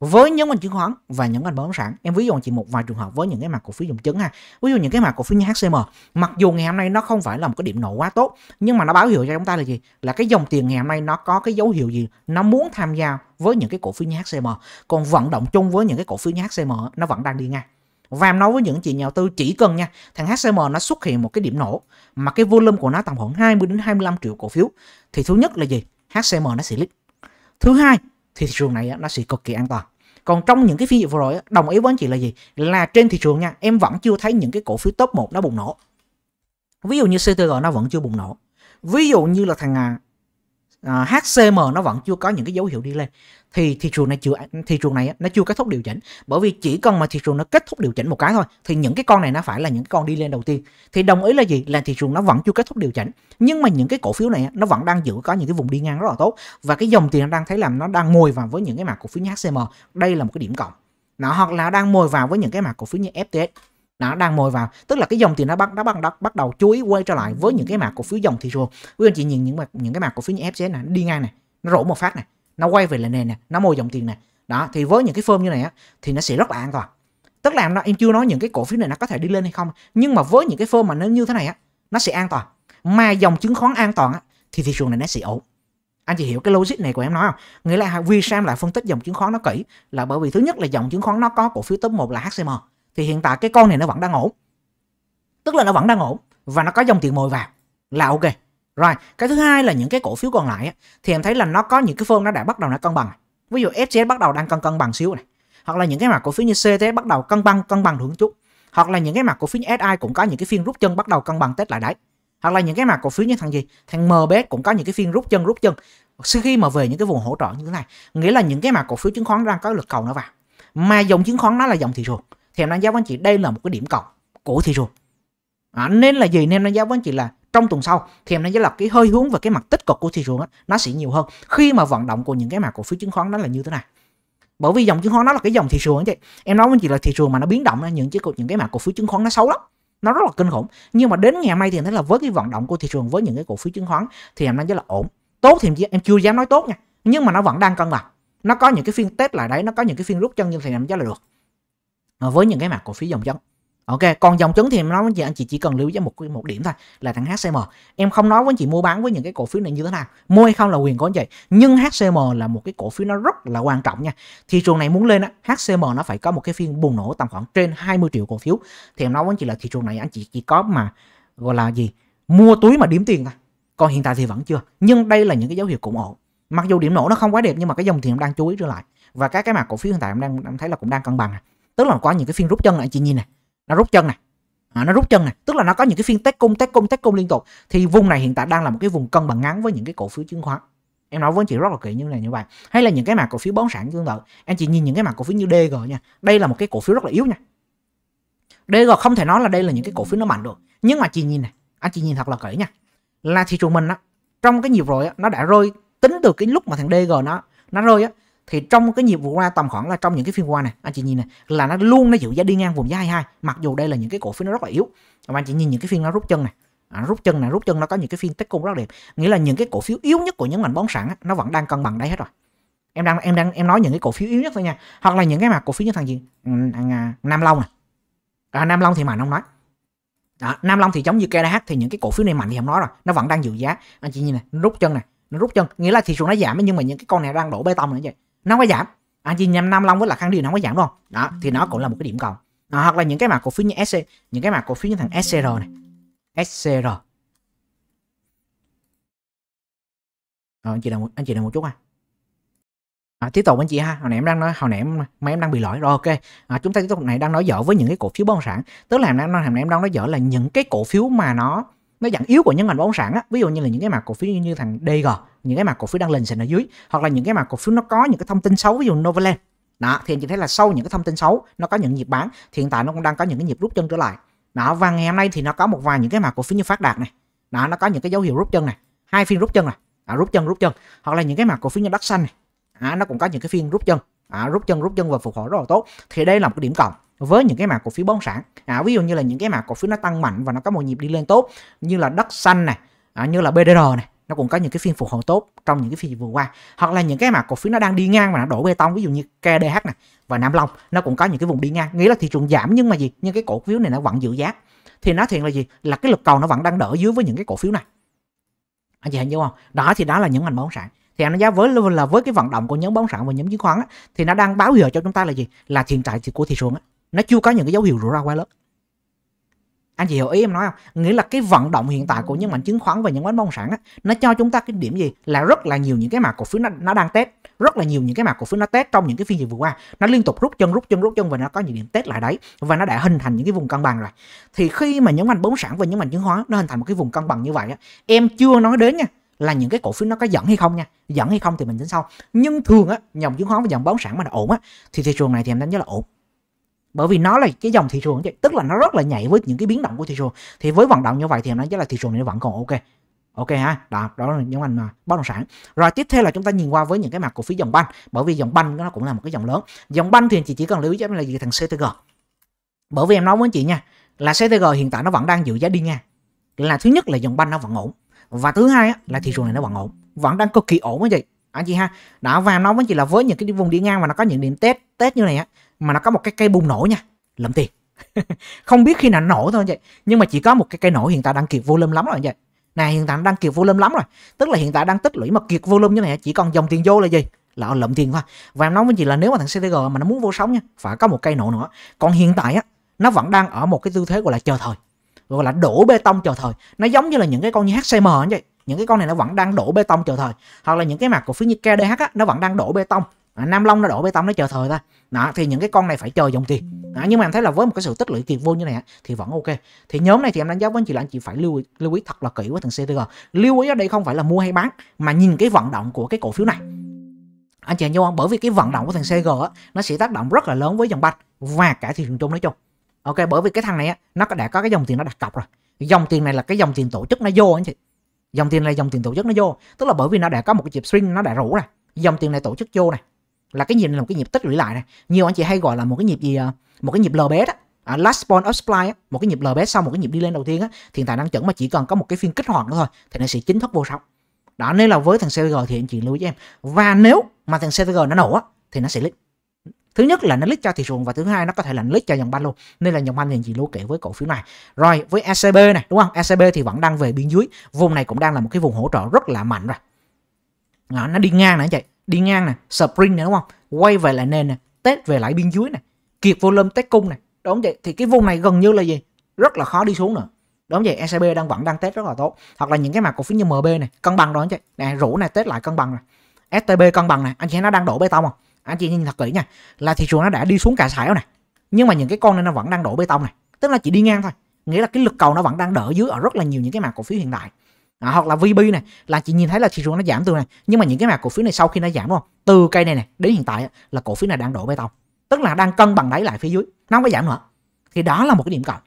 với nhóm ngành chứng khoán và nhóm ngành bóng sản. Em ví dụ chỉ một vài trường hợp với những cái mặt cổ phiếu dòng chứng ha. Ví dụ những cái mặt cổ phiếu như hát xê em, mặc dù ngày hôm nay nó không phải là một cái điểm nổ quá tốt, nhưng mà nó báo hiệu cho chúng ta là gì? Là cái dòng tiền ngày hôm nay nó có cái dấu hiệu gì? Nó muốn tham gia với những cái cổ phiếu như hát xê em. Còn vận động chung với những cái cổ phiếu như hát xê em nó vẫn đang đi ngang. Và em nói với những chị nhà đầu tư, chỉ cần nha, thằng hát xê em nó xuất hiện một cái điểm nổ mà cái volume của nó tầm khoảng hai mươi đến hai mươi lăm triệu cổ phiếu, thì thứ nhất là gì? hát xê em nó sẽ lít. Thứ hai thì thị trường này nó sẽ cực kỳ an toàn. Còn trong những cái phiên vừa rồi, đồng ý với anh chị là gì? Là trên thị trường nha, em vẫn chưa thấy những cái cổ phiếu top một nó bùng nổ. Ví dụ như xê tê giê nó vẫn chưa bùng nổ. Ví dụ như là thằng hát xê em nó vẫn chưa có những cái dấu hiệu đi lên. Thì thị trường này chưa thị trường này nó chưa kết thúc điều chỉnh. Bởi vì chỉ cần mà thị trường nó kết thúc điều chỉnh một cái thôi, thì những cái con này nó phải là những con đi lên đầu tiên. Thì đồng ý là gì? Là thị trường nó vẫn chưa kết thúc điều chỉnh, nhưng mà những cái cổ phiếu này nó vẫn đang giữ có những cái vùng đi ngang rất là tốt. Và cái dòng tiền đang thấy làm nó đang ngồi vào với những cái mã cổ phiếu như hát xê em. Đây là một cái điểm cộng. Nó hoặc là đang ngồi vào với những cái mã cổ phiếu như ép tê ét. Nó đang ngồi vào, tức là cái dòng tiền nó bắt nó bắt đầu bắt đầu chú ý quay trở lại với những cái mã cổ phiếu dòng thị trường. Quý anh chị nhìn những những cái mã cổ phiếu như ép xê en này, nó đi ngang này, nó rổ một phát này, nó quay về lại nền này, nó mồi dòng tiền này. Đó, thì với những cái form như này á thì nó sẽ rất là an toàn. Tức là em chưa nói những cái cổ phiếu này nó có thể đi lên hay không, nhưng mà với những cái form mà nó như thế này á, nó sẽ an toàn. Mà dòng chứng khoán an toàn á thì thị trường này nó sẽ ổn. Anh chị hiểu cái logic này của em nói không? Nghĩa là vì sao lại phân tích dòng chứng khoán nó kỹ, là bởi vì thứ nhất là dòng chứng khoán nó có cổ phiếu top một là hát xê em. Thì hiện tại cái con này nó vẫn đang ổn, tức là nó vẫn đang ổn và nó có dòng tiền mồi vào là ok. Rồi, cái thứ hai là những cái cổ phiếu còn lại thì em thấy là nó có những cái phương nó đã bắt đầu nó cân bằng. Ví dụ ép xê en bắt đầu đang cân cân bằng xíu này, hoặc là những cái mã cổ phiếu như xê tê ét bắt đầu cân bằng cân bằng hưởng chút, hoặc là những cái mã cổ phiếu như ét i cũng có những cái phiên rút chân bắt đầu cân bằng test lại đấy, hoặc là những cái mã cổ phiếu như thằng gì thằng em bê cũng có những cái phiên rút chân rút chân sau khi mà về những cái vùng hỗ trợ như thế này. Nghĩa là những cái mã cổ phiếu chứng khoán đang có lực cầu nó vào, mà dòng chứng khoán nó là dòng thị trường, thì em đánh giá với anh chị đây là một cái điểm cộng của thị trường. À, nên là gì? Nên đánh giá với anh chị là trong tuần sau thì em đánh giá là cái hơi hướng và cái mặt tích cực của thị trường đó, nó sẽ nhiều hơn khi mà vận động của những cái mã cổ phiếu chứng khoán nó là như thế này. Bởi vì dòng chứng khoán nó là cái dòng thị trường anh chị. Em nói với anh chị là thị trường mà nó biến động, những cái những cái mã cổ phiếu chứng khoán nó xấu lắm, nó rất là kinh khủng. Nhưng mà đến ngày hôm nay thì em thấy là với cái vận động của thị trường, với những cái cổ phiếu chứng khoán thì em nói rất là ổn. Tốt thì em chưa dám nói tốt nha, nhưng mà nó vẫn đang cân bằng, nó có những cái phiên test lại đấy, nó có những cái phiên rút chân, nhưng thì em chắc là được à, với những cái mã cổ phiếu dòng chứng. Ok, còn dòng chứng thì em nói với chị, anh chị chỉ cần lưu ý một một điểm thôi là thằng hát xê em. Em không nói với chị mua bán với những cái cổ phiếu này như thế nào, mua hay không là quyền của anh chị, nhưng hát xê em là một cái cổ phiếu nó rất là quan trọng nha. Thị trường này muốn lên á, hát xê em nó phải có một cái phiên bùng nổ tầm khoảng trên hai mươi triệu cổ phiếu. Thì em nói với chị là thị trường này anh chị chỉ có mà gọi là gì, mua túi mà điểm tiền thôi. Còn hiện tại thì vẫn chưa, nhưng đây là những cái dấu hiệu cũng ổn. Mặc dù điểm nổ nó không quá đẹp nhưng mà cái dòng tiền em đang chú ý trở lại, và các cái mã cổ phiếu hiện tại em đang em thấy là cũng đang cân bằng này. Tức là có những cái phiên rút chân này, anh chị nhìn này, nó rút chân này, à, nó rút chân này, tức là nó có những cái phiên test cung test cung test cung liên tục. Thì vùng này hiện tại đang là một cái vùng cân bằng ngắn với những cái cổ phiếu chứng khoán. Em nói với anh chị rất là kỹ như này như vậy. Hay là những cái mã cổ phiếu bán sản tương tự, anh chị nhìn những cái mã cổ phiếu như đê giê nha, đây là một cái cổ phiếu rất là yếu nha. đê giê không thể nói là đây là những cái cổ phiếu nó mạnh được, nhưng mà chị nhìn này, anh chị nhìn thật là kỹ nha, là thị trường mình á, trong cái nhịp rồi á, nó đã rơi tính từ cái lúc mà thằng đê giê nó nó rơi á, thì trong cái nhịp vừa qua tầm khoảng là trong những cái phiên qua này, anh chị nhìn này, là nó luôn nó giữ giá đi ngang vùng giá hai mươi hai, mặc dù đây là những cái cổ phiếu nó rất là yếu. Mà anh chị nhìn những cái phiên nó rút chân này, à, rút chân này, rút chân nó có những cái phiên tích cung rất đẹp. Nghĩa là những cái cổ phiếu yếu nhất của những ngành bán sản nó vẫn đang cân bằng đấy hết rồi. Em đang em đang em nói những cái cổ phiếu yếu nhất thôi nha. Hoặc là những cái mà cổ phiếu như thằng gì Nam Long này, à, Nam Long thì mà không nói. Đó, Nam Long thì giống như ca đê hát thì những cái cổ phiếu này mạnh thì không nói rồi, nó vẫn đang giữ giá. Anh chị nhìn này, nó rút chân này, nó rút chân, nghĩa là thị trường nó giảm nhưng mà những cái con này đang đổ bê tông nữa vậy. Nó không có giảm, anh chị nhầm Nam Long với là kháng điều nó không có giảm luôn đó, thì nó cũng là một cái điểm cộng. À, hoặc là những cái mã cổ phiếu như sc những cái mã cổ phiếu như thằng scr này, scr à, anh chị đồng anh chị đồng một chút ha. À, tiếp tục anh chị ha, hồi nãy em đang nói hồi nãy em, mà em đang bị lỗi rồi. Ok, à, chúng ta tiếp tục này đang nói dở với những cái cổ phiếu bất động sản, tức là em đang em đang nói dở là những cái cổ phiếu mà nó nó dạng yếu của những ngành bất động sản á, ví dụ như là những cái mã cổ phiếu như, như thằng đê giê, những cái mã cổ phiếu đang lên sàn ở dưới, hoặc là những cái mã cổ phiếu nó có những cái thông tin xấu, ví dụ Novaland. Đó, thì anh chị thấy là sau những cái thông tin xấu, nó có những nhịp bán, hiện tại nó cũng đang có những cái nhịp rút chân trở lại. Đó, và ngày hôm nay thì nó có một vài những cái mã cổ phiếu như Phát Đạt này. Đó, nó có những cái dấu hiệu rút chân này, hai phiên rút chân này, à, rút chân rút chân, hoặc là những cái mã cổ phiếu như Đất Xanh này. Đó, nó cũng có những cái phiên rút chân, à, rút chân rút chân và phục hồi rất là tốt. Thì đây là một cái điểm cộng với những cái mã cổ phiếu bất động sản. À, ví dụ như là những cái mã cổ phiếu nó tăng mạnh và nó có một nhịp đi lên tốt, như là Đất Xanh này, à, như là bê đê rờ này, nó cũng có những cái phiên phục hồi tốt trong những cái phiên vừa qua. Hoặc là những cái mã cổ phiếu nó đang đi ngang mà nó đổ bê tông, ví dụ như ca đê hát này và Nam Long, nó cũng có những cái vùng đi ngang, nghĩa là thị trường giảm nhưng mà gì, nhưng cái cổ phiếu này nó vẫn giữ giá. Thì nó thiện là gì, là cái lực cầu nó vẫn đang đỡ dưới với những cái cổ phiếu này, anh chị hình dung không? Đó thì đó là những ngành bất động sản. Thì em đánh giá với là với cái vận động của nhóm bất động sản và nhóm chứng khoán á, thì nó đang báo hiệu cho chúng ta là gì, là hiện tại của thị trường á, nó chưa có những cái dấu hiệu rủi ro quá lớn. Anh chị hiểu ý em nói không? Nghĩa là cái vận động hiện tại của những mảng chứng khoán và những mảng bất động sản á, nó cho chúng ta cái điểm gì, là rất là nhiều những cái mã cổ phiếu nó, nó đang test, rất là nhiều những cái mã cổ phiếu nó test trong những cái phiên dịch vừa qua, nó liên tục rút chân rút chân rút chân và nó có những điểm test lại đấy, và nó đã hình thành những cái vùng cân bằng rồi. Thì khi mà những mảng bất động sản và những mảng chứng khoán nó hình thành một cái vùng cân bằng như vậy á, em chưa nói đến nha là những cái cổ phiếu nó có dẫn hay không nha, dẫn hay không thì mình tính sau. Nhưng thường á, dòng chứng khoán và dòng bất động sản mà nó ổn á, thì thị trường này thì em đánh giá là ổn. Bởi vì nó là cái dòng thị trường, tức là nó rất là nhạy với những cái biến động của thị trường. Thì với vận động như vậy thì nó chắc là thị trường này vẫn còn ok. Ok ha, đó, đó là những ngành bất động sản. Rồi tiếp theo là chúng ta nhìn qua với những cái mặt cổ phiếu dòng banh, bởi vì dòng banh nó cũng là một cái dòng lớn. Dòng banh thì chị chỉ cần lưu ý cho em là gì, thằng xê tê giê. Bởi vì em nói với chị nha, là xê tê giê hiện tại nó vẫn đang giữ giá đi ngang. Là thứ nhất là dòng banh nó vẫn ổn, và thứ hai là thị trường này nó vẫn ổn, vẫn đang cực kỳ ổn với chị, anh chị ha. Đó, và nó với chị là với những cái vùng đi ngang mà nó có những điểm test test như này á, mà nó có một cái cây bùng nổ nha, lượm tiền không biết khi nào nổ thôi vậy. Nhưng mà chỉ có một cái cây nổ hiện tại đang kiệt volume lắm rồi vậy, này hiện tại đang kiệt volume lắm rồi, tức là hiện tại đang tích lũy mà kiệt volume như này, chỉ còn dòng tiền vô là gì, là lượm tiền thôi. Và em nói với chị là nếu mà thằng xê tê giê mà nó muốn vô sóng nha, phải có một cây nổ nữa. Còn hiện tại á, nó vẫn đang ở một cái tư thế gọi là chờ thời, gọi là đổ bê tông chờ thời. Nó giống như là những cái con như hát xê em như vậy, những cái con này nó vẫn đang đổ bê tông chờ thời, hoặc là những cái mặt cổ phiếu như ca đê hát á, nó vẫn đang đổ bê tông. Nam Long nó đổ bê tông nó chờ thời thôi. Đó, thì những cái con này phải chờ dòng tiền. Đó, nhưng mà em thấy là với một cái sự tích lũy kiệt vô như này á, thì vẫn ok. Thì nhóm này thì em đánh giá với anh chị là anh chị phải lưu ý, lưu ý thật là kỹ với thằng xê tê giê. Lưu ý ở đây không phải là mua hay bán, mà nhìn cái vận động của cái cổ phiếu này. Anh chị nhớ không? Bởi vì cái vận động của thằng xê tê giê á, nó sẽ tác động rất là lớn với dòng banh và cả thị trường chung nói chung. Ok, bởi vì cái thằng này á, nó đã có cái dòng tiền nó đặt cọc rồi. Dòng tiền này là cái dòng tiền tổ chức nó vô anh chị. Dòng tiền này dòng tiền tổ chức nó vô, tức là bởi vì nó đã có một cái nhịp swing nó đã rủ này. Dòng tiền này tổ chức vô này. Là cái nhịp này là một cái nhịp tích lũy lại này. Nhiều anh chị hay gọi là một cái nhịp gì, một cái nhịp lờ bê ét á, à, last point of supply á, một cái nhịp lờ bê ét sau một cái nhịp đi lên đầu tiên á, hiện tại đang chuẩn mà chỉ cần có một cái phiên kích hoạt nữa thôi thì nó sẽ chính thức vô sóng. Đó, nên là với thằng xê tê giê thì anh chị lưu ý cho em. Và nếu mà thằng xê tê giê nó nổ á thì nó sẽ lít. Thứ nhất là nó lít cho thị trường và thứ hai nó có thể là lít cho dòng banh luôn. Nên là dòng banh thì anh chị lưu kỹ với cổ phiếu này. Rồi với a xê bê này, đúng không? a xê bê thì vẫn đang về biên dưới. Vùng này cũng đang là một cái vùng hỗ trợ rất là mạnh rồi. Đó, nó đi ngang này anh chị. Đi ngang này, spring này đúng không? Quay về lại nền này, test về lại biên dưới này, kiệt volume test cung này, đúng không vậy? Thì cái vùng này gần như là gì? Rất là khó đi xuống nữa. Đúng vậy, e xê bê đang vẫn đang test rất là tốt. Hoặc là những cái mặt cổ phiếu như em bê này, cân bằng đó anh chị. Này, rủ này test lại cân bằng này. ét tê bê cân bằng này, anh chị nó đang đổ bê tông không? Anh chị nhìn thật kỹ nha, là thị trường nó đã đi xuống cả sải này. Nhưng mà những cái con này nó vẫn đang đổ bê tông này, tức là chỉ đi ngang thôi. Nghĩa là cái lực cầu nó vẫn đang đỡ dưới ở rất là nhiều những cái mặt cổ phiếu hiện tại. À, hoặc là vê bê này là chị nhìn thấy là thị trường nó giảm từ này, nhưng mà những cái mã cổ phiếu này sau khi nó giảm đúng không, từ cây này này đến hiện tại là cổ phiếu này đang đổ bê tông, tức là đang cân bằng đáy lại phía dưới, nó không có giảm nữa, thì đó là một cái điểm cộng,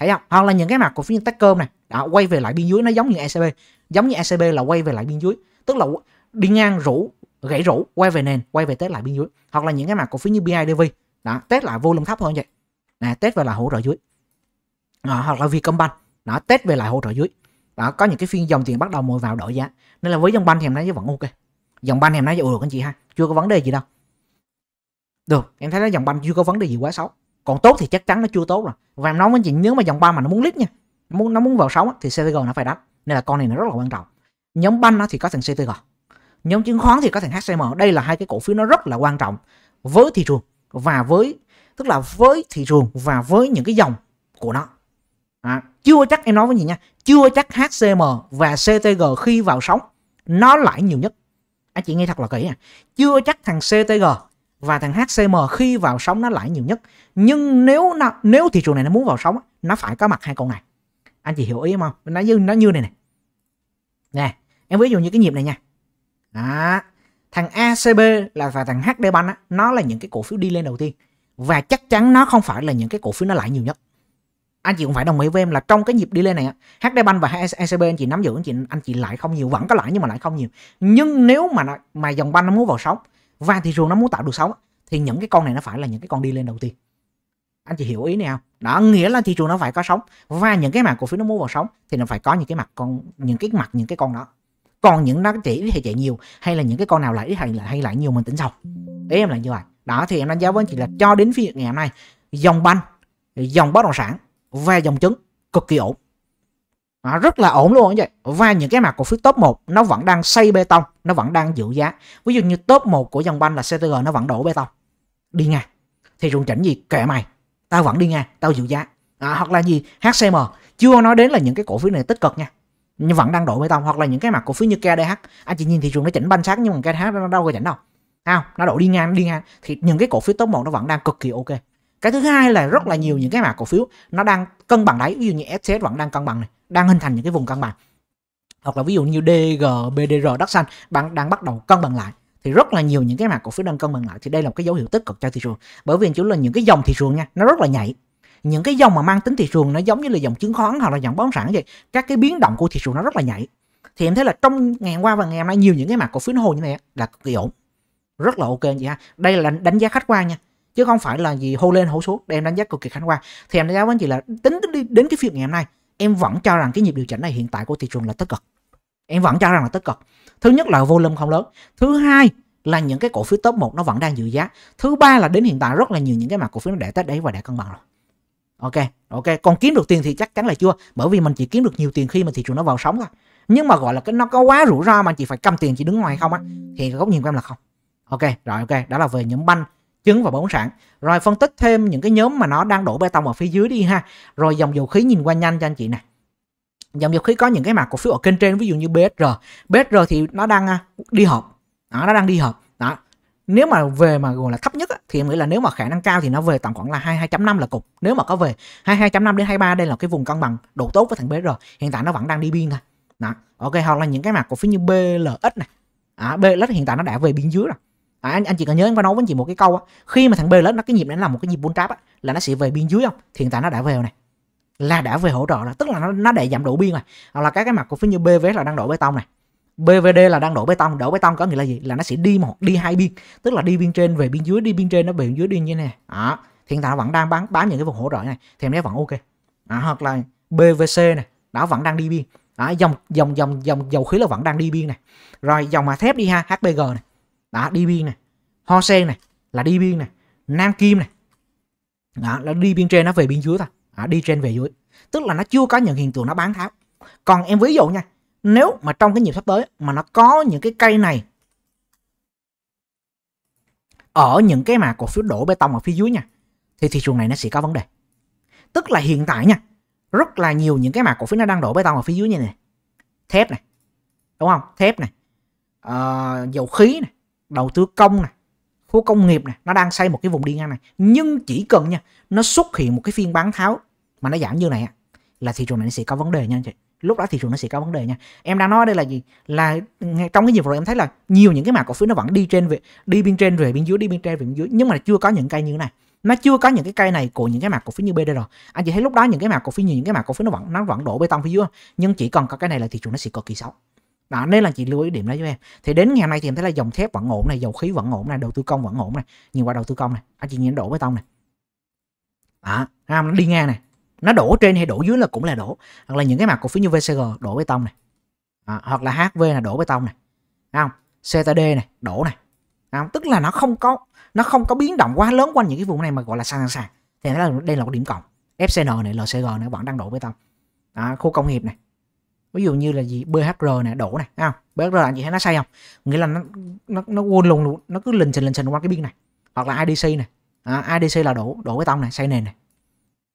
thấy không? Hoặc là những cái mã cổ phiếu như Techcombank này đã quay về lại biên dưới, nó giống như e xê bê, giống như e xê bê là quay về lại biên dưới, tức là đi ngang rũ gãy rũ quay về nền, quay về test lại biên dưới. Hoặc là những cái mã cổ phiếu như bê i đê vê đó, test lại volume thấp thôi như vậy nè, test về lại hỗ trợ dưới. À, hoặc là Vietcombank nó test về lại hỗ trợ dưới. Đó, có những cái phiên dòng tiền bắt đầu mồi vào đổi giá, nên là với dòng banh thì em nói vẫn ok. Dòng banh em nói được anh chị ha, chưa có vấn đề gì đâu. Được, em thấy nó dòng banh chưa có vấn đề gì quá xấu, còn tốt thì chắc chắn nó chưa tốt rồi. Và em nói với anh chị, nếu mà dòng banh mà nó muốn lít nha, nó muốn nó muốn vào sóng thì xê tê giê nó phải đánh, nên là con này nó rất là quan trọng. Nhóm banh nó thì có thằng xê tê giê, nhóm chứng khoán thì có thằng hát xê em. Đây là hai cái cổ phiếu nó rất là quan trọng với thị trường và với, tức là với thị trường và với những cái dòng của nó. À, chưa chắc, em nói với gì nha, chưa chắc hát xê em và xê tê giê khi vào sóng nó lãi nhiều nhất. Anh chị nghe thật là kỹ nha, chưa chắc thằng xê tê giê và thằng hát xê em khi vào sóng nó lãi nhiều nhất. Nhưng nếu nó, nếu thị trường này nó muốn vào sóng, nó phải có mặt hai con này. Anh chị hiểu ý không? Nó như nó như này này nè, em ví dụ như cái nhịp này nha. Đó, thằng a xê bê là và thằng hát đê Bank á, nó là những cái cổ phiếu đi lên đầu tiên và chắc chắn nó không phải là những cái cổ phiếu nó lãi nhiều nhất. Anh chị cũng phải đồng ý với em là trong cái nhịp đi lên này, hát đê Bank và e xê bê anh chị nắm giữ, anh chị anh chị lãi không nhiều, vẫn có lãi nhưng mà lãi không nhiều. Nhưng nếu mà mà dòng banh nó muốn vào sóng và thị trường nó muốn tạo được sóng thì những cái con này nó phải là những cái con đi lên đầu tiên. Anh chị hiểu ý này không? Đó, nghĩa là thị trường nó phải có sóng và những cái mặt cổ phiếu nó muốn vào sóng thì nó phải có những cái mặt con, những cái mặt những cái con đó. Còn những nó chỉ thì chạy nhiều hay là những cái con nào lãi hay là hay lãi nhiều mình tính sau. Ý em là như vậy. Đó, thì em đánh giá với anh chị là cho đến phiên ngày hôm nay, dòng banh, dòng bất động sản và dòng chứng cực kỳ ổn. À, rất là ổn luôn vậy. Và những cái mặt cổ phiếu top một nó vẫn đang xây bê tông, nó vẫn đang giữ giá. Ví dụ như top một của dòng banh là xê tê giê, nó vẫn đổ bê tông. Đi ngang. Thị trường chỉnh gì kệ mày, tao vẫn đi ngang, tao giữ giá. À, hoặc là gì hát xê em, chưa nói đến là những cái cổ phiếu này tích cực nha, nhưng vẫn đang đổ bê tông. Hoặc là những cái mặt cổ phiếu như ca đê hát, anh chị nhìn thị trường nó chỉnh banh sát nhưng mà ca đê hát nó đâu có chỉnh đâu. À, nó đổ đi ngang, nó đi ngang thì những cái cổ phiếu top một nó vẫn đang cực kỳ ok. Cái thứ hai là rất là nhiều những cái mã cổ phiếu nó đang cân bằng đấy, ví dụ như ép xê en vẫn đang cân bằng này, đang hình thành những cái vùng cân bằng. Hoặc là ví dụ như đê giê, bê đê rờ, đất xanh bạn đang bắt đầu cân bằng lại. Thì rất là nhiều những cái mã cổ phiếu đang cân bằng lại, thì đây là một cái dấu hiệu tích cực cho thị trường. Bởi vì chủ là những cái dòng thị trường nha, nó rất là nhạy. Những cái dòng mà mang tính thị trường nó giống như là dòng chứng khoán hoặc là dòng bất động sản vậy, các cái biến động của thị trường nó rất là nhạy. Thì em thấy là trong ngày hôm qua và ngày hôm nay nhiều những cái mã cổ phiếu nó hồi như này là cực kỳ ổn. Rất là ok vậy ha. Đây là đánh giá khách quan nha, chứ không phải là gì hô lên hô xuống. Để em đánh giá cực kỳ khách quan. Thì em đánh giá với anh chị là tính đến, đến cái phiên ngày hôm nay, em vẫn cho rằng cái nhịp điều chỉnh này hiện tại của thị trường là tích cực. Em vẫn cho rằng là tích cực. Thứ nhất là volume không lớn. Thứ hai là những cái cổ phiếu top một nó vẫn đang giữ giá. Thứ ba là đến hiện tại rất là nhiều những cái mã cổ phiếu nó đã test đáy và đã cân bằng rồi. Ok, ok, còn kiếm được tiền thì chắc chắn là chưa, bởi vì mình chỉ kiếm được nhiều tiền khi mà thị trường nó vào sóng thôi. Nhưng mà gọi là cái nó có quá rủi ro mà chị phải cầm tiền chị đứng ngoài không á, thì góc nhìn của em là không. Ok, rồi ok, đó là về nhóm banh, chứng và bất động sản. Rồi phân tích thêm những cái nhóm mà nó đang đổ bê tông ở phía dưới đi ha. Rồi dòng dầu khí nhìn qua nhanh cho anh chị nè. Dòng dầu khí có những cái mã cổ phiếu ở kênh trên, ví dụ như bê ét rờ. bê ét rờ thì nó đang đi họp. Đó, nó đang đi họp. Đó. Nếu mà về mà gọi là thấp nhất thì em nghĩ là nếu mà khả năng cao thì nó về tầm khoảng là hai mươi hai chấm năm là cục. Nếu mà có về hai mươi hai chấm năm đến hai mươi ba, đây là cái vùng cân bằng độ tốt với thằng bê ét rờ. Hiện tại nó vẫn đang đi biên thôi. Đó. Ok, hoặc là những cái mã cổ phiếu như bê lờ ích này. À, bê lờ ích hiện tại nó đã về biên dưới rồi. À, anh, anh chị còn nhớ em có nói với anh chị một cái câu á, khi mà thằng bê lờ ích nó cái nhịp này nó là một cái nhịp bull trap á, là nó sẽ về biên dưới không? Thì hiện tại nó đã về này, là đã về hỗ trợ rồi, tức là nó nó để giảm độ biên rồi. Hoặc là các cái mặt cổ phiếu như bê vê ét là đang đổ bê tông này, bê vê đê là đang đổ bê tông. Đổ bê tông có nghĩa là gì? Là nó sẽ đi một đi hai biên, tức là đi biên trên về biên dưới, đi biên trên nó về biên dưới đi như này. À, hiện tại nó vẫn đang bám bám những cái vùng hỗ trợ này, thì nó vẫn ok. À, hoặc là bê vê xê này, nó vẫn đang đi biên. À, dòng dòng dòng dòng dầu khí là vẫn đang đi biên này. Rồi dòng mà thép đi ha, hát bê giê này. Đó, đi biên này, Ho Sen này là đi biên này, Nam Kim này. Đó, là đi biên trên nó về biên dưới thôi. Đó, đi trên về dưới. Tức là nó chưa có những hiện tượng nó bán tháo. Còn em ví dụ nha, nếu mà trong cái nhịp sắp tới mà nó có những cái cây này ở những cái mà cổ phiếu đổ bê tông ở phía dưới nha, thì thị trường này nó sẽ có vấn đề. Tức là hiện tại nha, rất là nhiều những cái mà cổ phiếu nó đang đổ bê tông ở phía dưới như này. Thép này, đúng không? Thép này, uh, dầu khí này, đầu tư công này, khu công nghiệp này, nó đang xây một cái vùng đi ngang này. Nhưng chỉ cần nha, nó xuất hiện một cái phiên bán tháo mà nó giảm như này là thị trường này nó sẽ có vấn đề nha anh chị. Lúc đó thị trường nó sẽ có vấn đề nha. Em đang nói đây là gì? Là trong cái nhịp rồi em thấy là nhiều những cái mã cổ phiếu nó vẫn đi trên về đi bên trên về bên dưới, đi bên trên về bên dưới, nhưng mà chưa có những cây như thế này. Nó chưa có những cái cây này của những cái mã cổ phiếu như bê đê rờ. Anh chị thấy lúc đó những cái mã cổ phiếu như những cái mã cổ phiếu nó vẫn nó vẫn đổ bê tông phía dưới, nhưng chỉ cần có cái này là thị trường nó sẽ cực kỳ xấu. Đó, nên là chị lưu ý điểm đó cho em. Thì đến ngày hôm nay thì em thấy là dòng thép vẫn ổn này, dầu khí vẫn ổn này, đầu tư công vẫn ổn này, nhiều qua đầu tư công này, anh chị nhìn đổ bê tông này. Đó, nó đi ngang này, nó đổ trên hay đổ dưới là cũng là đổ. Hoặc là những cái mặt cổ phiếu như vê xê giê đổ bê tông này, đó, hoặc là hát vê là đổ bê tông này, không? xê tê đê này đổ này, không? Tức là nó không có nó không có biến động quá lớn quanh những cái vùng này mà gọi là sàn sàn. Thì em thấy là đây là một điểm cộng. ép xê en này, lờ xê giê này vẫn đang đổ bê tông. Đó, khu công nghiệp này. Ví dụ như là gì bê hát rờ này đổ này, không? bê hát rờ là anh chị thấy nó say không? Nghĩa là nó nó nó quôn lùng luôn, nó cứ lình xình lình xình qua cái biên này. Hoặc là i đê xê này. À, i đê xê là đổ đổ bê tông này, xây nền này.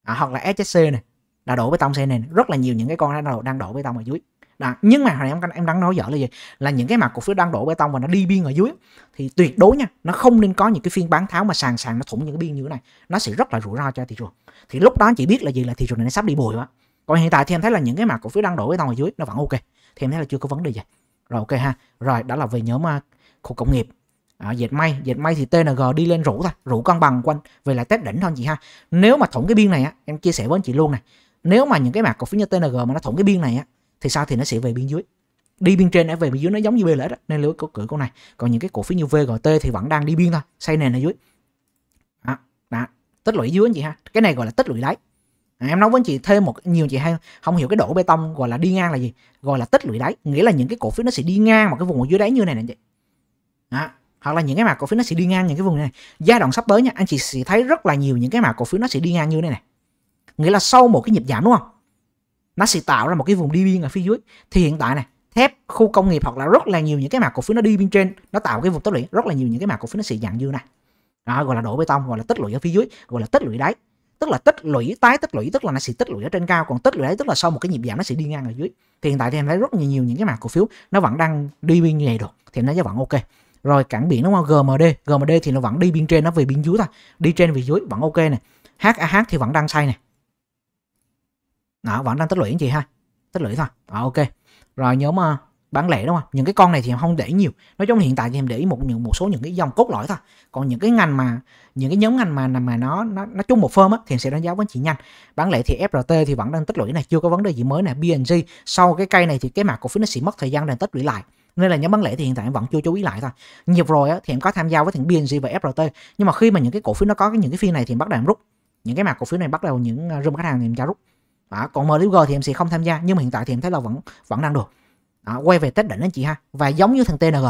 À, hoặc là hát xê này, là đổ bê tông xây nền. Rất là nhiều những cái con nó đang đổ bê tông ở dưới. Đó. Nhưng mà hồi em em đang nói dở là gì? Là những cái mặt cổ phiếu đang đổ bê tông và nó đi biên ở dưới thì tuyệt đối nha, nó không nên có những cái phiên bán tháo mà sàn sàn nó thủng những cái biên như thế này. Nó sẽ rất là rủi ro cho thị trường. Thì lúc đó chỉ biết là gì? Là thị trường này nó sắp đi bồi quá. Còn hiện tại thì em thấy là những cái mã cổ phiếu đang đổ bê tông ở dưới nó vẫn ok, thì em thấy là chưa có vấn đề gì. Rồi ok ha. Rồi đó là về nhóm uh, khu công nghiệp, à, dệt may. Dệt may thì tê en giê đi lên rủ thôi, rủ cân bằng quanh về là test đỉnh thôi chị ha. Nếu mà thủng cái biên này á, em chia sẻ với anh chị luôn này, nếu mà những cái mã cổ phiếu như tê en giê mà nó thủng cái biên này á thì sao? Thì nó sẽ về biên dưới, đi biên trên nó về biên dưới, nó giống như bê lờ ích đó, nên lưu ý cổ cử con này. Còn những cái cổ phiếu như vê giê tê thì vẫn đang đi biên thôi, xây nền ở dưới. Đó, đó, tích lũy dưới anh chị ha, cái này gọi là tích lũy lấy. À, em nói với anh chị thêm một nhiều chị hay không hiểu cái đổ bê tông gọi là đi ngang là gì, gọi là tích lũy đáy, nghĩa là những cái cổ phiếu nó sẽ đi ngang một cái vùng ở dưới đáy như này nè chị. Đó, hoặc là những cái mã cổ phiếu nó sẽ đi ngang những cái vùng này. Giai đoạn sắp tới nha, anh chị sẽ thấy rất là nhiều những cái mã cổ phiếu nó sẽ đi ngang như này này, nghĩa là sau một cái nhịp giảm đúng không, nó sẽ tạo ra một cái vùng đi biên ở phía dưới. Thì hiện tại này, thép, khu công nghiệp hoặc là rất là nhiều những cái mã cổ phiếu nó đi biên trên, nó tạo cái vùng tích lũy, rất là nhiều những cái mã cổ phiếu nó sẽ dạng như này. Đó, gọi là đổ bê tông, gọi là tích lũy ở phía dưới, gọi là tích lũy đáy. Tức là tích lũy, tái tích lũy, tức là nó sẽ tích lũy ở trên cao, còn tích lũy đấy tức là sau một cái nhịp giảm nó sẽ đi ngang ở dưới. Thì hiện tại thì em thấy rất nhiều, nhiều những cái mã cổ phiếu nó vẫn đang đi biên như vậy được, thì nó vẫn ok. Rồi cảng biển đúng không? giê em đê, giê em đê thì nó vẫn đi biên trên, nó về biên dưới thôi, đi trên về dưới vẫn ok này. hát a hát thì vẫn đang xây này, nó vẫn đang tích lũy anh chị ha, tích lũy thôi. Đó, ok. Rồi nhóm uh, bán lẻ đúng không? Những cái con này thì em không để ý nhiều. Nói chung hiện tại thì em để ý một những một số những cái dòng cốt lõi thôi. Còn những cái ngành mà những cái nhóm ngành mà mà nó nó, nó chung một firm á thì em sẽ đánh giá với anh chị nhanh. Bán lẻ thì ép rờ tê thì vẫn đang tích lũy này, chưa có vấn đề gì mới này. bê en giê sau cái cây này thì cái mã cổ phiếu nó sẽ mất thời gian để tích lũy lại. Nên là nhóm bán lẻ thì hiện tại em vẫn chưa chú ý lại thôi. Nhiều rồi á thì em có tham gia với thằng bê en giê và ép rờ tê, nhưng mà khi mà những cái cổ phiếu nó có cái những cái phiên này thì em bắt đầu em rút. Những cái mã cổ phiếu này bắt đầu những room khách hàng thì em ra rút. Đó, còn em lờ giê thì em sẽ không tham gia, nhưng mà hiện tại thì em thấy là vẫn vẫn đang được. Đó, quay về test đỉnh anh chị ha, và giống như thằng tê en giê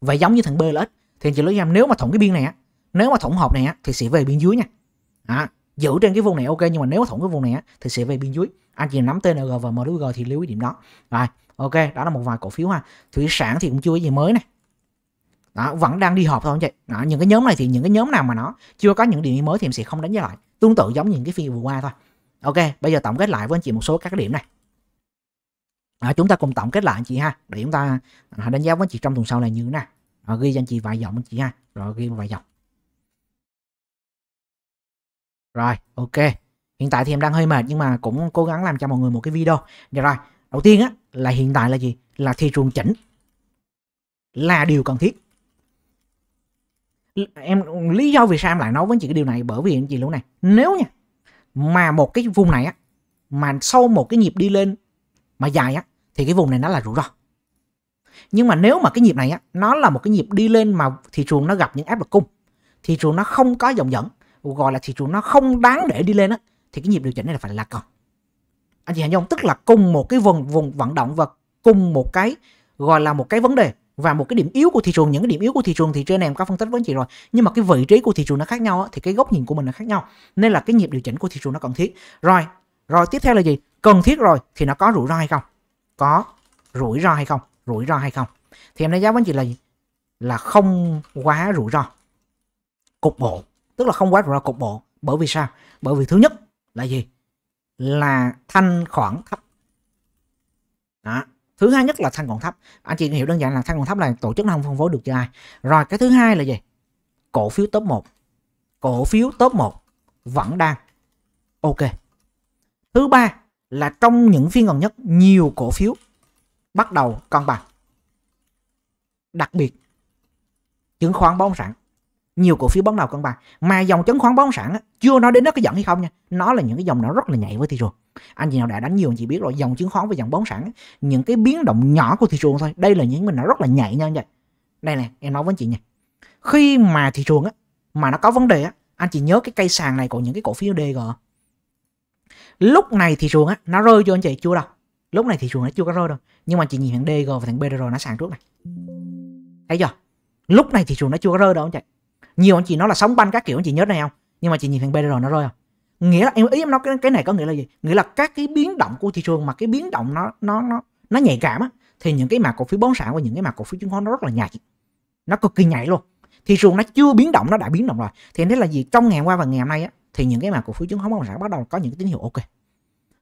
và giống như thằng bê lờ ích thì anh chị lưu ý em, nếu mà thủng cái biên này á, nếu mà thủng hộp này á thì sẽ về biên dưới nha. Đó, giữ trên cái vùng này ok, nhưng mà nếu thủng cái vùng này thì sẽ về biên dưới. Anh chị nắm tê en giê và em đê giê thì lưu ý điểm đó. Rồi, ok, đó là một vài cổ phiếu ha. Thủy sản thì cũng chưa có gì mới này. Đó, vẫn đang đi họp thôi anh chị. Đó, những cái nhóm này thì những cái nhóm nào mà nó chưa có những điểm mới thì em sẽ không đánh giá lại. Tương tự giống những cái phiên vừa qua thôi. Ok, bây giờ tổng kết lại với anh chị một số các điểm này. À, chúng ta cùng tổng kết lại anh chị ha, để chúng ta đánh giá với anh chị trong tuần sau là như thế nào. À, ghi cho anh chị vài dòng anh chị ha, rồi ghi vài dòng. Rồi, ok. Hiện tại thì em đang hơi mệt nhưng mà cũng cố gắng làm cho mọi người một cái video. Được rồi, đầu tiên á là hiện tại là gì? Là thị trường chỉnh là điều cần thiết. Em lý do vì sao em lại nói với anh chị cái điều này bởi vì anh chị lúc này, nếu nha mà một cái vùng này á mà sau một cái nhịp đi lên mà dài á thì cái vùng này nó là rủi ro. Nhưng mà nếu mà cái nhịp này á nó là một cái nhịp đi lên mà thị trường nó gặp những áp lực cung, thị trường nó không có dòng dẫn, gọi là thị trường nó không đáng để đi lên á, thì cái nhịp điều chỉnh này là phải là còn. Anh chị hiểu không? Tức là cùng một cái vùng vùng vận động và cùng một cái gọi là một cái vấn đề và một cái điểm yếu của thị trường, những cái điểm yếu của thị trường thì trên này em có phân tích với anh chị rồi, nhưng mà cái vị trí của thị trường nó khác nhau thì cái góc nhìn của mình nó khác nhau, nên là cái nhịp điều chỉnh của thị trường nó cần thiết. Rồi, rồi tiếp theo là gì? Cần thiết rồi thì nó có rủi ro hay không? Có rủi ro hay không? Rủi ro hay không? Thì em đánh giá với anh chị là gì? Là không quá rủi ro cục bộ, tức là không quá rủi ro cục bộ. Bởi vì sao? Bởi vì thứ nhất là gì? Là thanh khoản thấp. Đó. Thứ hai nhất là thanh khoản thấp. Anh chị hiểu đơn giản là thanh khoản thấp là tổ chức nó không phân phối được cho ai. Rồi cái thứ hai là gì? Cổ phiếu top một. Cổ phiếu top một vẫn đang ok. Thứ ba là trong những phiên gần nhất nhiều cổ phiếu bắt đầu cân bằng. Đặc biệt chứng khoán bất động sản, nhiều cổ phiếu bắt đầu cân bằng. Mà dòng chứng khoán bất động sản á, chưa nói đến nó cái dẫn hay không nha, nó là những cái dòng nó rất là nhạy với thị trường. Anh chị nào đã đánh nhiều anh chị biết rồi, dòng chứng khoán và dòng bất động sản á, những cái biến động nhỏ của thị trường thôi, đây là những mình nó rất là nhạy nha anh chị. Đây nè, em nói với anh chị nha, khi mà thị trường á mà nó có vấn đề á, anh chị nhớ cái cây sàn này của những cái cổ phiếu đê giê. Lúc này thị trường á nó rơi cho anh chị chưa đâu, lúc này thị trường nó chưa có rơi đâu, nhưng mà chị nhìn thằng đê giê và thằng bê đê rờ nó sàn trước này, thấy chưa? Lúc này thị trường nó chưa có rơi đâu anh chị. Nhiều anh chị nói là sóng banh các kiểu, anh chị nhớ này không, nhưng mà chị nhìn thằng bê đê rờ nó rơi không, nghĩa là em ý em nói cái, cái này có nghĩa là gì? Nghĩa là các cái biến động của thị trường mà cái biến động nó nó nó nó nhạy cảm á, thì những cái mã cổ phiếu bất động sản và những cái mã cổ phiếu chứng khoán nó rất là nhạy, nó cực kỳ nhạy luôn. Thị trường nó chưa biến động nó đã biến động rồi, thì thế là gì? Trong ngày hôm qua và ngày hôm nay á, thì những cái mã cổ phiếu chứng khoán bất động sản bắt đầu có những tín hiệu ok,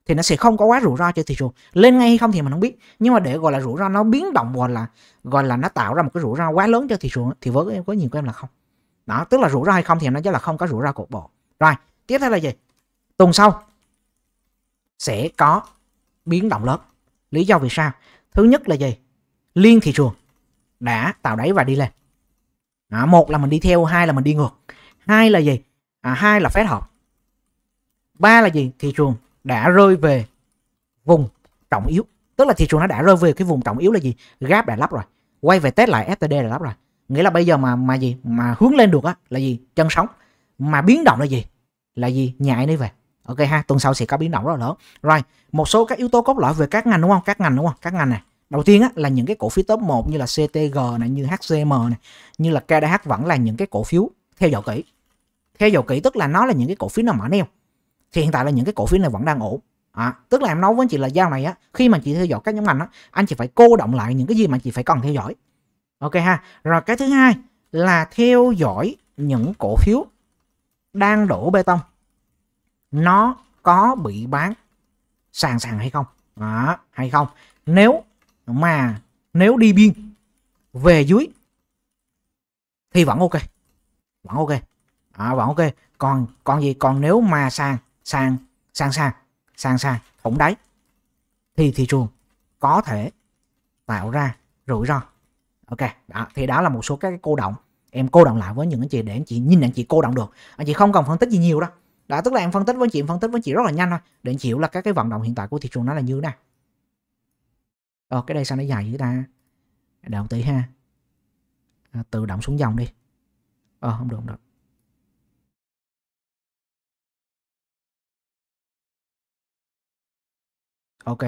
thì nó sẽ không có quá rủi ro cho thị trường. Lên ngay hay không thì mình không biết, nhưng mà để gọi là rủi ro nó biến động hoặc là gọi là nó tạo ra một cái rủi ro quá lớn cho thị trường thì với em có nhiều của em là không. Đó, tức là rủi ro hay không thì nó chắc là không có rủi ro cục bộ. Rồi, tiếp theo là gì? Tuần sau sẽ có biến động lớn. Lý do vì sao? Thứ nhất là gì? Liên thị trường đã tạo đáy và đi lên. Đó, một là mình đi theo, hai là mình đi ngược. Hai là gì? À, hai là Fed họp. Ba là gì? Thị trường đã rơi về vùng trọng yếu. Tức là thị trường nó đã rơi về cái vùng trọng yếu là gì? Gap đã lắp rồi. Quay về test lại ép tê đê đã lắp rồi. Nghĩa là bây giờ mà mà gì mà hướng lên được á là gì? Chân sóng. Mà biến động là gì? Là gì? Nhạy đi về. Ok ha, tuần sau sẽ có biến động rất là lớn. Rồi, một số các yếu tố cốt lõi về các ngành đúng không? Các ngành đúng không? Các ngành này. Đầu tiên á là những cái cổ phiếu top một như là xê tê giê này, như hát xê em này, như là ca đê hát vẫn là những cái cổ phiếu theo dõi kỹ. Theo dõi kỹ tức là nó là những cái cổ phiếu nào mở neo. Thì hiện tại là những cái cổ phiếu này vẫn đang ổn. À, tức là em nói với anh chị là giao này á, khi mà chị theo dõi các nhóm ngành á, anh chị phải cô động lại những cái gì mà chị phải cần theo dõi. Ok ha. Rồi cái thứ hai là theo dõi những cổ phiếu đang đổ bê tông, nó có bị bán sàn sàn hay không? Đó, hay không? Nếu mà nếu đi biên về dưới thì vẫn ok, vẫn ok, à, vẫn ok. Còn còn gì? Còn nếu mà sàn sàn sàn sàn sàn sàn thủng đáy thì thị trường có thể tạo ra rủi ro. Ok, đó, thì đó là một số các cái cô động. Em cô động lại với những anh chị để anh chị nhìn anh chị cô động được. Anh chị không cần phân tích gì nhiều đâu. Đó, tức là em phân tích với anh chị, em phân tích với anh chị rất là nhanh thôi. Để anh chị hiểu là các cái vận động hiện tại của thị trường nó là như thế nào. Ờ, cái đây sao nó dài dữ ta? Đợi một tí ha. À, tự động xuống dòng đi. Ờ, không được, không được. Ok.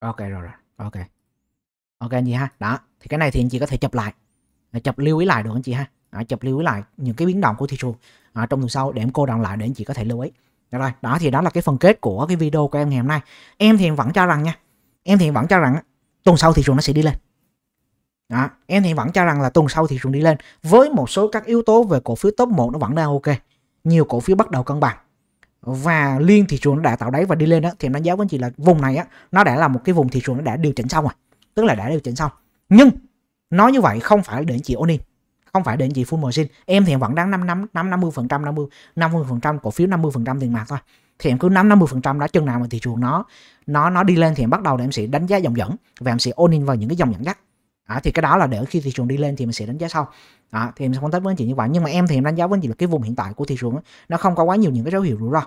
Ok rồi rồi, ok. Ok anh chị ha. Đó, thì cái này thì anh chị có thể chụp lại, chụp lưu ý lại được anh chị ha. Đó, chụp lưu ý lại những cái biến động của thị trường ở trong tuần sau để em cô đọng lại để anh chị có thể lưu ý. Được rồi, đó thì đó là cái phần kết của cái video của em ngày hôm nay. Em thì vẫn cho rằng nha, em thì vẫn cho rằng tuần sau thị trường nó sẽ đi lên. Đó, em thì vẫn cho rằng là tuần sau thị trường đi lên với một số các yếu tố về cổ phiếu top một nó vẫn đang ok. Nhiều cổ phiếu bắt đầu cân bằng và liên thị trường nó đã tạo đáy và đi lên đó, thì nó giáo với anh chị là vùng này á, nó đã là một cái vùng thị trường nó đã điều chỉnh xong rồi, tức là đã điều chỉnh xong. Nhưng nói như vậy không phải để anh chị all in, không phải để anh chị full margin. Em thì vẫn đang năm mươi phần trăm cổ phiếu, năm mươi phần trăm tiền mặt thôi. Thì em cứ nắm năm mươi phần trăm đó, chừng nào mà thị trường nó nó nó đi lên thì em bắt đầu để em sẽ đánh giá dòng dẫn và em sẽ all in vào những cái dòng dẫn dắt. À, thì cái đó là để khi thị trường đi lên thì mình sẽ đánh giá sau. À, thì em sẽ phân tích với anh chị như vậy. Nhưng mà em thì em đánh giá với anh chị là cái vùng hiện tại của thị trường đó, nó không có quá nhiều những cái dấu hiệu rủi ro.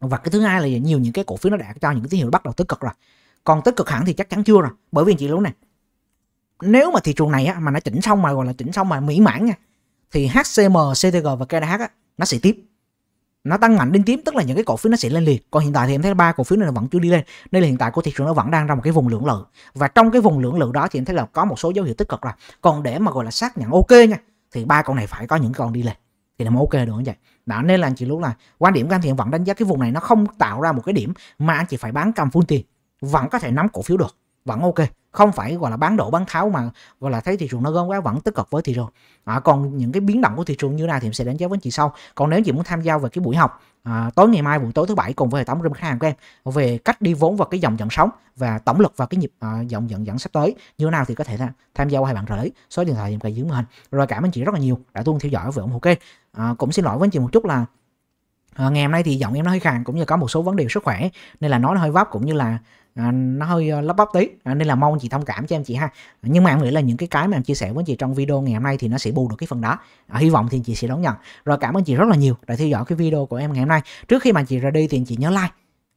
Và cái thứ hai là nhiều những cái cổ phiếu nó đã cho những cái tín hiệu bắt đầu tích cực rồi. Còn tích cực hẳn thì chắc chắn chưa rồi. Bởi vì anh chị luôn nè, nếu mà thị trường này á, mà nó chỉnh xong mà gọi là chỉnh xong mà mỹ mãn nha, thì hát xê em, xê tê giê và ca đê hát á, nó sẽ tiếp, nó tăng mạnh đến tiếp, tức là những cái cổ phiếu nó sẽ lên liền. Còn hiện tại thì em thấy ba cổ phiếu này là vẫn chưa đi lên, nên là hiện tại của thị trường nó vẫn đang trong một cái vùng lưỡng lự, và trong cái vùng lưỡng lự đó thì em thấy là có một số dấu hiệu tích cực rồi. Còn để mà gọi là xác nhận ok nha, thì ba con này phải có những con đi lên thì là ok được như vậy. Đó, nên là anh chị lúc là quan điểm của anh thì em vẫn đánh giá cái vùng này nó không tạo ra một cái điểm mà anh chị phải bán cầm full tiền, vẫn có thể nắm cổ phiếu được, vẫn ok, không phải gọi là bán đổ bán tháo mà gọi là thấy thị trường nó gom quá, vẫn tích cực với thị trường. À, còn những cái biến động của thị trường như nào thì em sẽ đánh giá với anh chị sau. Còn nếu chị muốn tham gia về cái buổi học à, tối ngày mai, buổi tối thứ bảy cùng với hệ thống room khách hàng của em về cách đi vốn vào cái dòng dẫn sóng và tổng lực vào cái nhịp à, dòng dẫn dẫn sắp tới như thế nào thì có thể tham gia qua hai bạn gửi số điện thoại em cài dưới màn hình. Rồi cảm ơn chị rất là nhiều đã luôn theo dõi và ủng hộ kênh. À, cũng xin lỗi với anh chị một chút là à, ngày hôm nay thì giọng em nó hơi khàn cũng như có một số vấn đề sức khỏe nên là nói nó hơi vấp cũng như là À, nó hơi lấp bắp tí, à, nên là mong anh chị thông cảm cho em chị ha. Nhưng mà em nghĩ là những cái cái mà em chia sẻ với anh chị trong video ngày hôm nay thì nó sẽ bù được cái phần đó. À, hy vọng thì anh chị sẽ đón nhận. Rồi cảm ơn chị rất là nhiều đã theo dõi cái video của em ngày hôm nay. Trước khi mà chị ra đi thì anh chị nhớ like,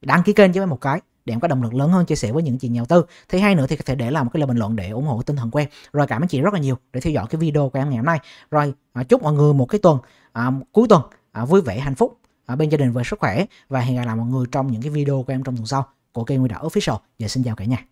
đăng ký kênh cho em một cái để em có động lực lớn hơn chia sẻ với những chị nhà đầu tư. Thứ hai nữa thì có thể để lại một cái lời bình luận để ủng hộ tinh thần của em. Rồi cảm ơn chị rất là nhiều để theo dõi cái video của em ngày hôm nay. Rồi à, chúc mọi người một cái tuần à, cuối tuần à, vui vẻ, hạnh phúc à, bên gia đình và sức khỏe, và hẹn gặp lại mọi người trong những cái video của em trong tuần sau của kênh Nguyên Đạt Official. Giờ xin chào cả nhà.